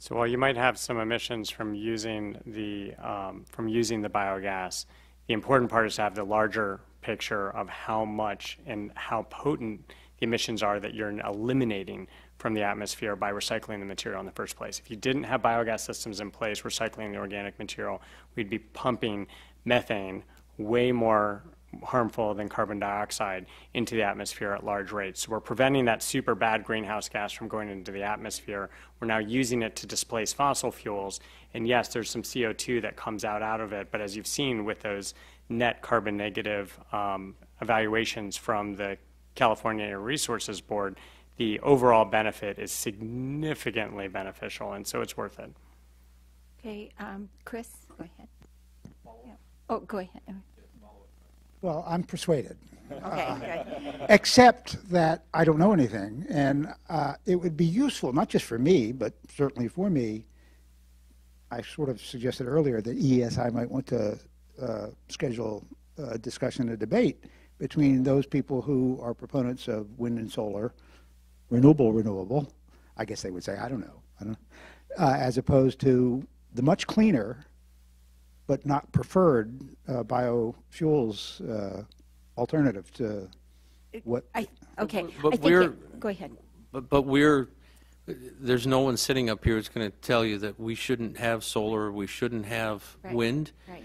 So while you might have some emissions from using the um, from using the biogas, the important part is to have the larger picture of how much and how potent the emissions are that you're eliminating from the atmosphere by recycling the material in the first place. If you didn't have biogas systems in place recycling the organic material, we'd be pumping methane, way more harmful than carbon dioxide, into the atmosphere at large rates. So we're preventing that super bad greenhouse gas from going into the atmosphere. We're now using it to displace fossil fuels, and yes, there's some C O two that comes out out of it, but as you've seen with those net carbon negative um, evaluations from the California Air Resources Board, the overall benefit is significantly beneficial, and so it's worth it. Okay, um, Chris, go ahead. Yeah. Oh, go ahead. Well, I'm persuaded, okay, uh, except that I don't know anything, and uh, it would be useful, not just for me, but certainly for me. I sort of suggested earlier that E E S I might want to uh, schedule a discussion, a debate between those people who are proponents of wind and solar, renewable, renewable, I guess they would say, I don't know, I don't know, uh, as opposed to the much cleaner but not preferred uh, biofuels uh, alternative to what? I, okay, but, but I think we're, it, go ahead. But, but we're, there's no one sitting up here who's going to tell you that we shouldn't have solar, we shouldn't have right. wind, right.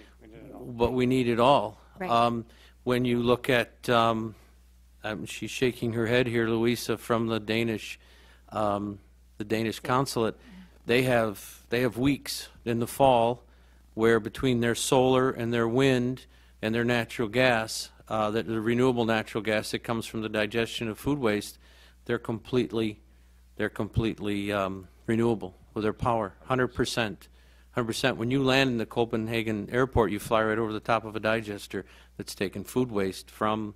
but we need it all. Right. Um, when you look at, um, um, she's shaking her head here, Louisa, from the Danish, um, the Danish yeah. consulate, they have, they have weeks in the fall where between their solar and their wind and their natural gas, uh, that the renewable natural gas that comes from the digestion of food waste, they're completely, they're completely um, renewable with their power, one hundred percent. one hundred percent. When you land in the Copenhagen airport, you fly right over the top of a digester that's taken food waste from,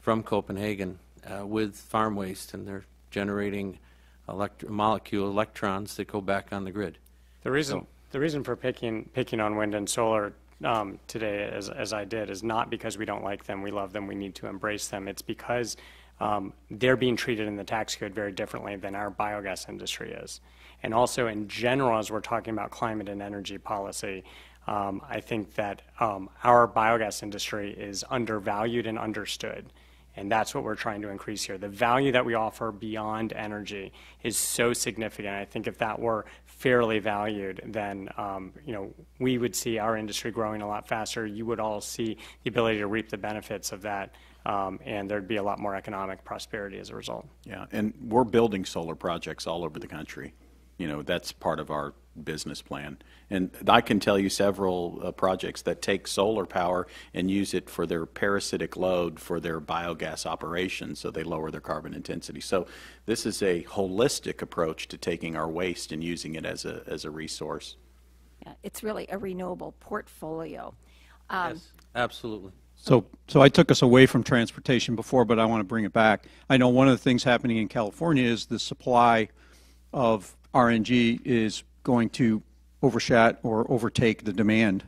from Copenhagen uh, with farm waste, and they're generating elect molecule electrons that go back on the grid. The reason. So, The reason for picking picking on wind and solar um, today, as, as I did, is not because we don't like them, we love them, we need to embrace them. It's because um, they're being treated in the tax code very differently than our biogas industry is. And also in general, as we're talking about climate and energy policy, um, I think that um, our biogas industry is undervalued and understood. And that's what we're trying to increase here. The value that we offer beyond energy is so significant. I think if that were fairly valued, then um, you know, we would see our industry growing a lot faster. You would all see the ability to reap the benefits of that, um, and there'd be a lot more economic prosperity as a result. Yeah, and we're building solar projects all over the country. You know, that's part of our business plan. And I can tell you several uh, projects that take solar power and use it for their parasitic load for their biogas operations, so they lower their carbon intensity. So this is a holistic approach to taking our waste and using it as a, as a resource. Yeah, it's really a renewable portfolio. Um, yes, absolutely. So, so I took us away from transportation before, but I want to bring it back. I know one of the things happening in California is the supply of R N G is going to overshadow or overtake the demand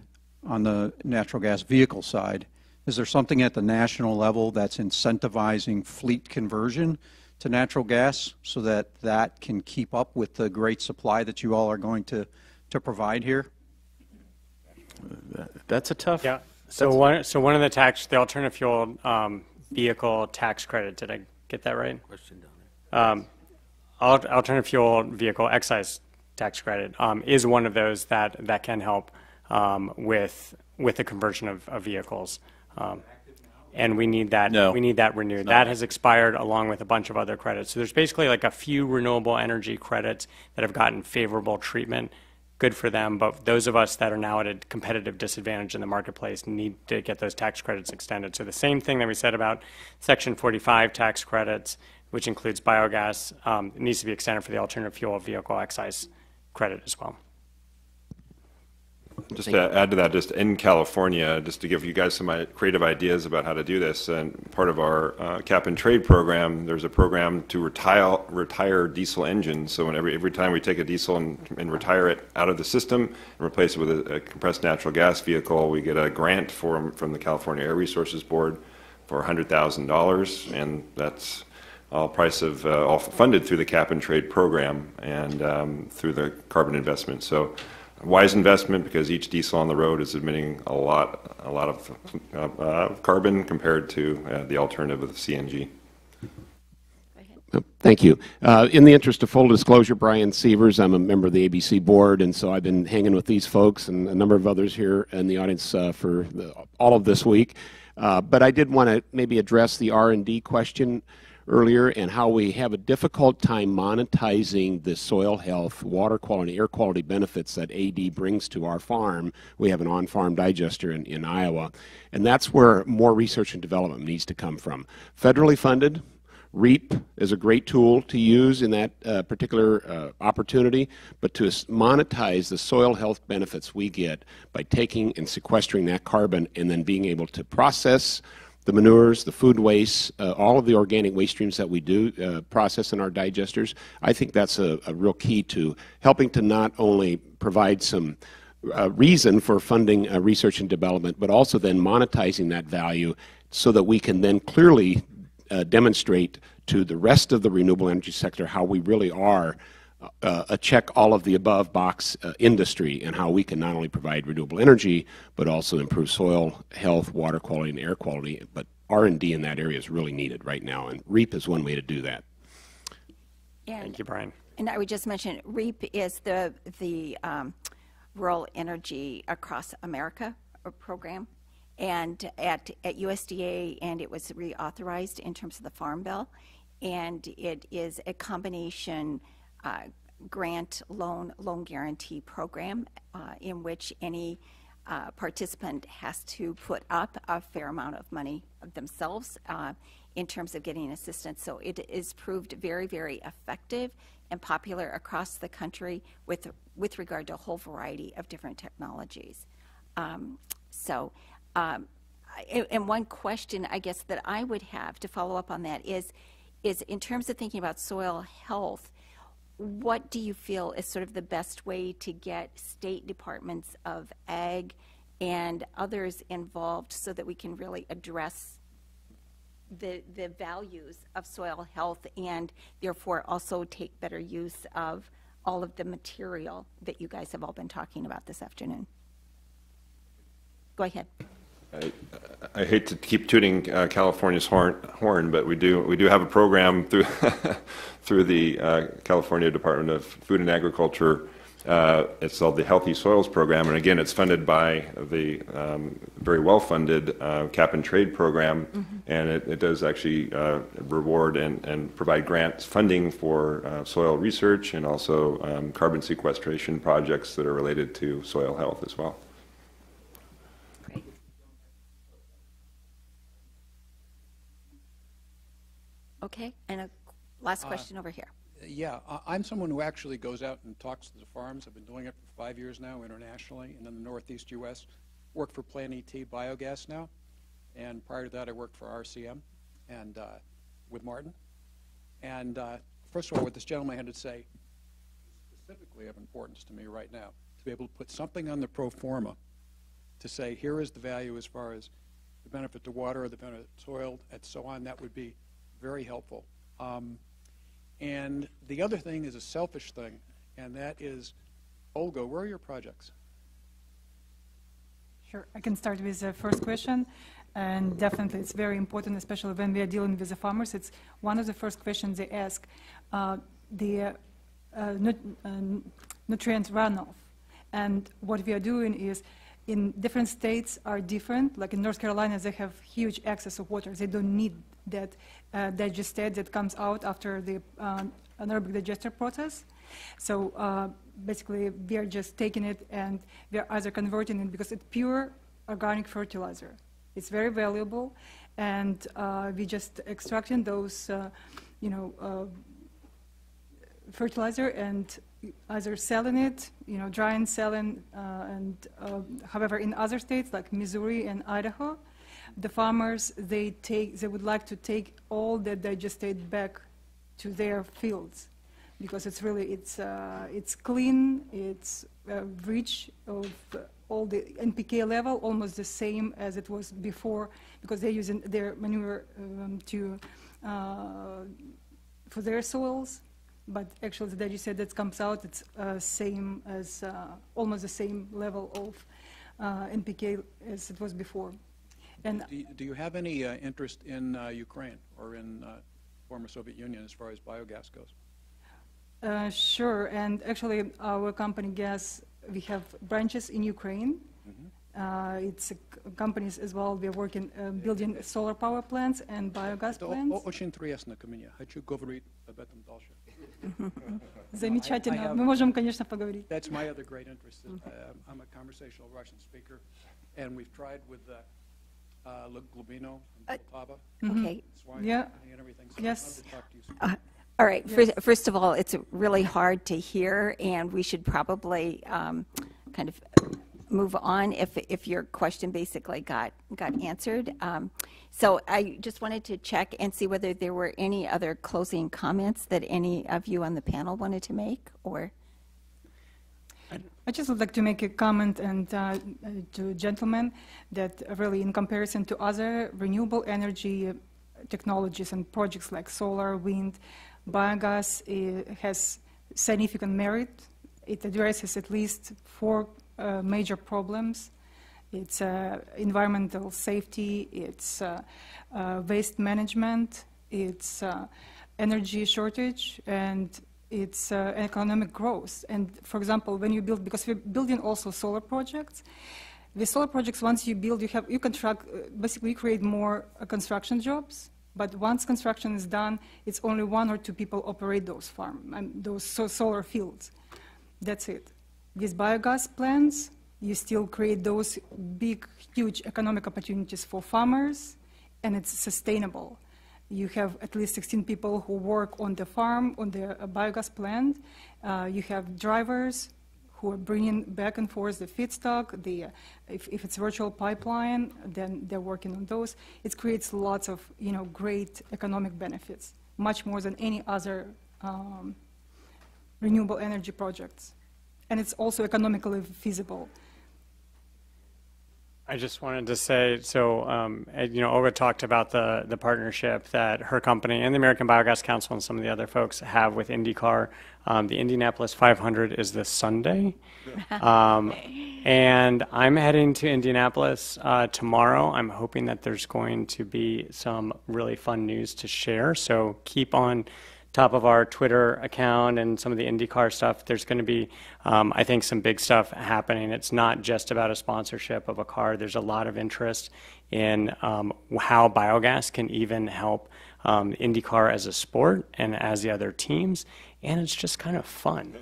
on the natural gas vehicle side. Is there something at the national level that's incentivizing fleet conversion to natural gas so that that can keep up with the great supply that you all are going to, to provide here? That's a tough. Yeah. So one, so one of the tax, the alternative fuel um, vehicle tax credit, did I get that right? Question down there. Um, alternative fuel vehicle excise tax credit um, is one of those that that can help um, with with the conversion of, of vehicles, um, and we need that no. we need that renewed. That has expired along with a bunch of other credits. So there's basically like a few renewable energy credits that have gotten favorable treatment. Good for them, but those of us that are now at a competitive disadvantage in the marketplace need to get those tax credits extended. So the same thing that we said about Section forty-five tax credits, which includes biogas, um, needs to be extended for the alternative fuel vehicle excise credit as well. Just to add to that, just in California, just to give you guys some creative ideas about how to do this, and part of our uh, cap and trade program, there's a program to retire retire diesel engines. So when every, every time we take a diesel and, and retire it out of the system and replace it with a, a compressed natural gas vehicle, we get a grant from, from the California Air Resources Board for one hundred thousand dollars, and that's all price of uh, all funded through the cap and trade program and um, through the carbon investment. So, wise investment, because each diesel on the road is emitting a lot, a lot of uh, uh, carbon compared to uh, the alternative of C N G. Thank you. Uh, in the interest of full disclosure, Brian Sievers, I'm a member of the A B C board, and so I've been hanging with these folks and a number of others here in the audience uh, for the, all of this week. Uh, but I did want to maybe address the R and D question earlier and how we have a difficult time monetizing the soil health, water quality, air quality benefits that A D brings to our farm. We have an on-farm digester in, in Iowa, and that's where more research and development needs to come from. Federally funded. REAP is a great tool to use in that uh, particular uh, opportunity, but to monetize the soil health benefits we get by taking and sequestering that carbon and then being able to process the manures, the food wastes, uh, all of the organic waste streams that we do uh, process in our digesters. I think that's a, a real key to helping to not only provide some uh, reason for funding uh, research and development, but also then monetizing that value so that we can then clearly Uh, demonstrate to the rest of the renewable energy sector how we really are uh, a check all of the above box uh, industry, and how we can not only provide renewable energy but also improve soil health, water quality, and air quality. But R and D in that area is really needed right now, and REAP is one way to do that. And, thank you, Brian. And I would just mention REAP is the, the um, Rural Energy Across America program. And at, at U S D A, and it was reauthorized in terms of the Farm Bill, and it is a combination uh, grant, loan, loan guarantee program uh, in which any uh, participant has to put up a fair amount of money themselves uh, in terms of getting assistance. So it is proved very, very effective and popular across the country with, with regard to a whole variety of different technologies. Um, so. Um, and one question I guess that I would have to follow up on that is, is in terms of thinking about soil health, what do you feel is sort of the best way to get state departments of ag and others involved so that we can really address the, the values of soil health and therefore also take better use of all of the material that you guys have all been talking about this afternoon? Go ahead. I, I hate to keep tooting uh, California's horn, horn, but we do we do have a program through through the uh, California Department of Food and Agriculture. Uh, it's called the Healthy Soils Program, and again, it's funded by the um, very well-funded uh, cap and trade program, mm-hmm. and it, it does actually uh, reward and, and provide grants funding for uh, soil research and also um, carbon sequestration projects that are related to soil health as well. Okay, and a last question uh, over here. Yeah, I'm someone who actually goes out and talks to the farms. I've been doing it for five years now internationally and in the Northeast U S Work for Plan E T Biogas now, and prior to that I worked for R C M and uh, with Martin. And uh, first of all, what this gentleman had to say specifically of importance to me right now, to be able to put something on the pro forma to say here is the value as far as the benefit to water, the benefit to soil, and so on, that would be very helpful. Um, and the other thing is a selfish thing, and that is, Olga, where are your projects? Sure, I can start with the first question, and definitely it's very important, especially when we are dealing with the farmers. It's one of the first questions they ask, uh, the uh, nut uh, nutrient runoff. And what we are doing is, in different states are different, like in North Carolina, they have huge excess of water. They don't need that uh, digestate that comes out after the uh, anaerobic digester process. So uh, basically, we are just taking it and we are either converting it because it's pure organic fertilizer. It's very valuable, and uh, we just extracting those, uh, you know, uh, fertilizer and either selling it, you know, drying, selling, uh, and uh, however, in other states like Missouri and Idaho, the farmers, they take, they would like to take all the digestate back to their fields because it's really, it's, uh, it's clean, it's uh, rich of uh, all the N P K level, almost the same as it was before because they're using their manure um, to uh, for their soils, but actually the data set that comes out, it's uh, same as, uh, almost the same level of uh, N P K as it was before. And do you, do you have any uh, interest in uh, Ukraine or in uh, former Soviet Union as far as biogas goes? Uh, sure, and actually our company Gas, we have branches in Ukraine. Mm-hmm. Uh, it's uh, companies as well. We are working uh, building solar power plants and biogas plants. Очень интересно, Каминя. Хочу говорить об этом дальше. Замечательно. Мы можем, конечно, поговорить. That's my other great interest. In, uh, I'm a conversational Russian speaker, and we've tried with the uh, Glubino and Poltava. Uh, okay. Swine, yeah. And everything. So yes. I'd love to talk to you soon. Uh, all right. Yes. First, first of all, it's really hard to hear, and we should probably um, kind of move on if, if your question basically got, got answered. Um, so I just wanted to check and see whether there were any other closing comments that any of you on the panel wanted to make, or? I just would like to make a comment and uh, to gentlemen that really in comparison to other renewable energy technologies and projects like solar, wind, biogas has significant merit. It addresses at least four Uh, major problems. It's uh, environmental safety, it's uh, uh, waste management, it's uh, energy shortage, and it's uh, economic growth. And for example, when you build, because we're building also solar projects, the solar projects, once you build, you have, you contract, uh, basically you create more uh, construction jobs, but once construction is done, it's only one or two people operate those farm, and those so solar fields. That's it. These biogas plants, you still create those big, huge economic opportunities for farmers, and it's sustainable. You have at least sixteen people who work on the farm, on the uh, biogas plant. Uh, you have drivers who are bringing back and forth the feedstock. The, uh, if, if it's virtual pipeline, then they're working on those. It creates lots of, you know, great economic benefits, much more than any other um, renewable energy projects. And it's also economically feasible. I just wanted to say, so um, you know, Olga talked about the the partnership that her company and the American Biogas Council and some of the other folks have with IndyCar. Um, the Indianapolis five hundred is this Sunday, um, and I'm heading to Indianapolis uh, tomorrow. I'm hoping that there's going to be some really fun news to share. So keep on top of our Twitter account and some of the IndyCar stuff. There's going to be, um, I think, some big stuff happening. It's not just about a sponsorship of a car. There's a lot of interest in um, how biogas can even help um, IndyCar as a sport and as the other teams, and it's just kind of fun.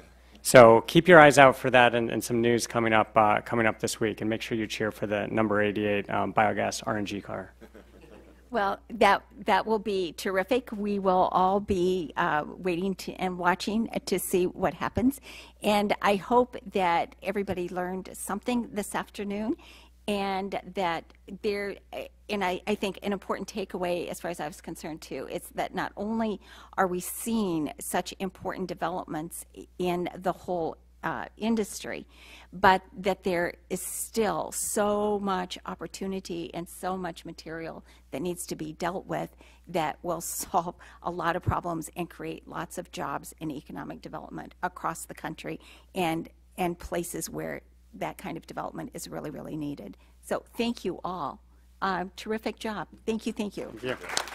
So keep your eyes out for that and, and some news coming up, uh, coming up this week, and make sure you cheer for the number eighty-eight um, biogas R N G car. Well, that that will be terrific. We will all be uh, waiting to, and watching to see what happens. And I hope that everybody learned something this afternoon, and that there, and I, I think an important takeaway as far as I was concerned too, is that not only are we seeing such important developments in the whole Uh, industry, but that there is still so much opportunity and so much material that needs to be dealt with that will solve a lot of problems and create lots of jobs and economic development across the country and and places where that kind of development is really, really needed. So thank you all. Uh, terrific job. Thank you. Thank you. Thank you.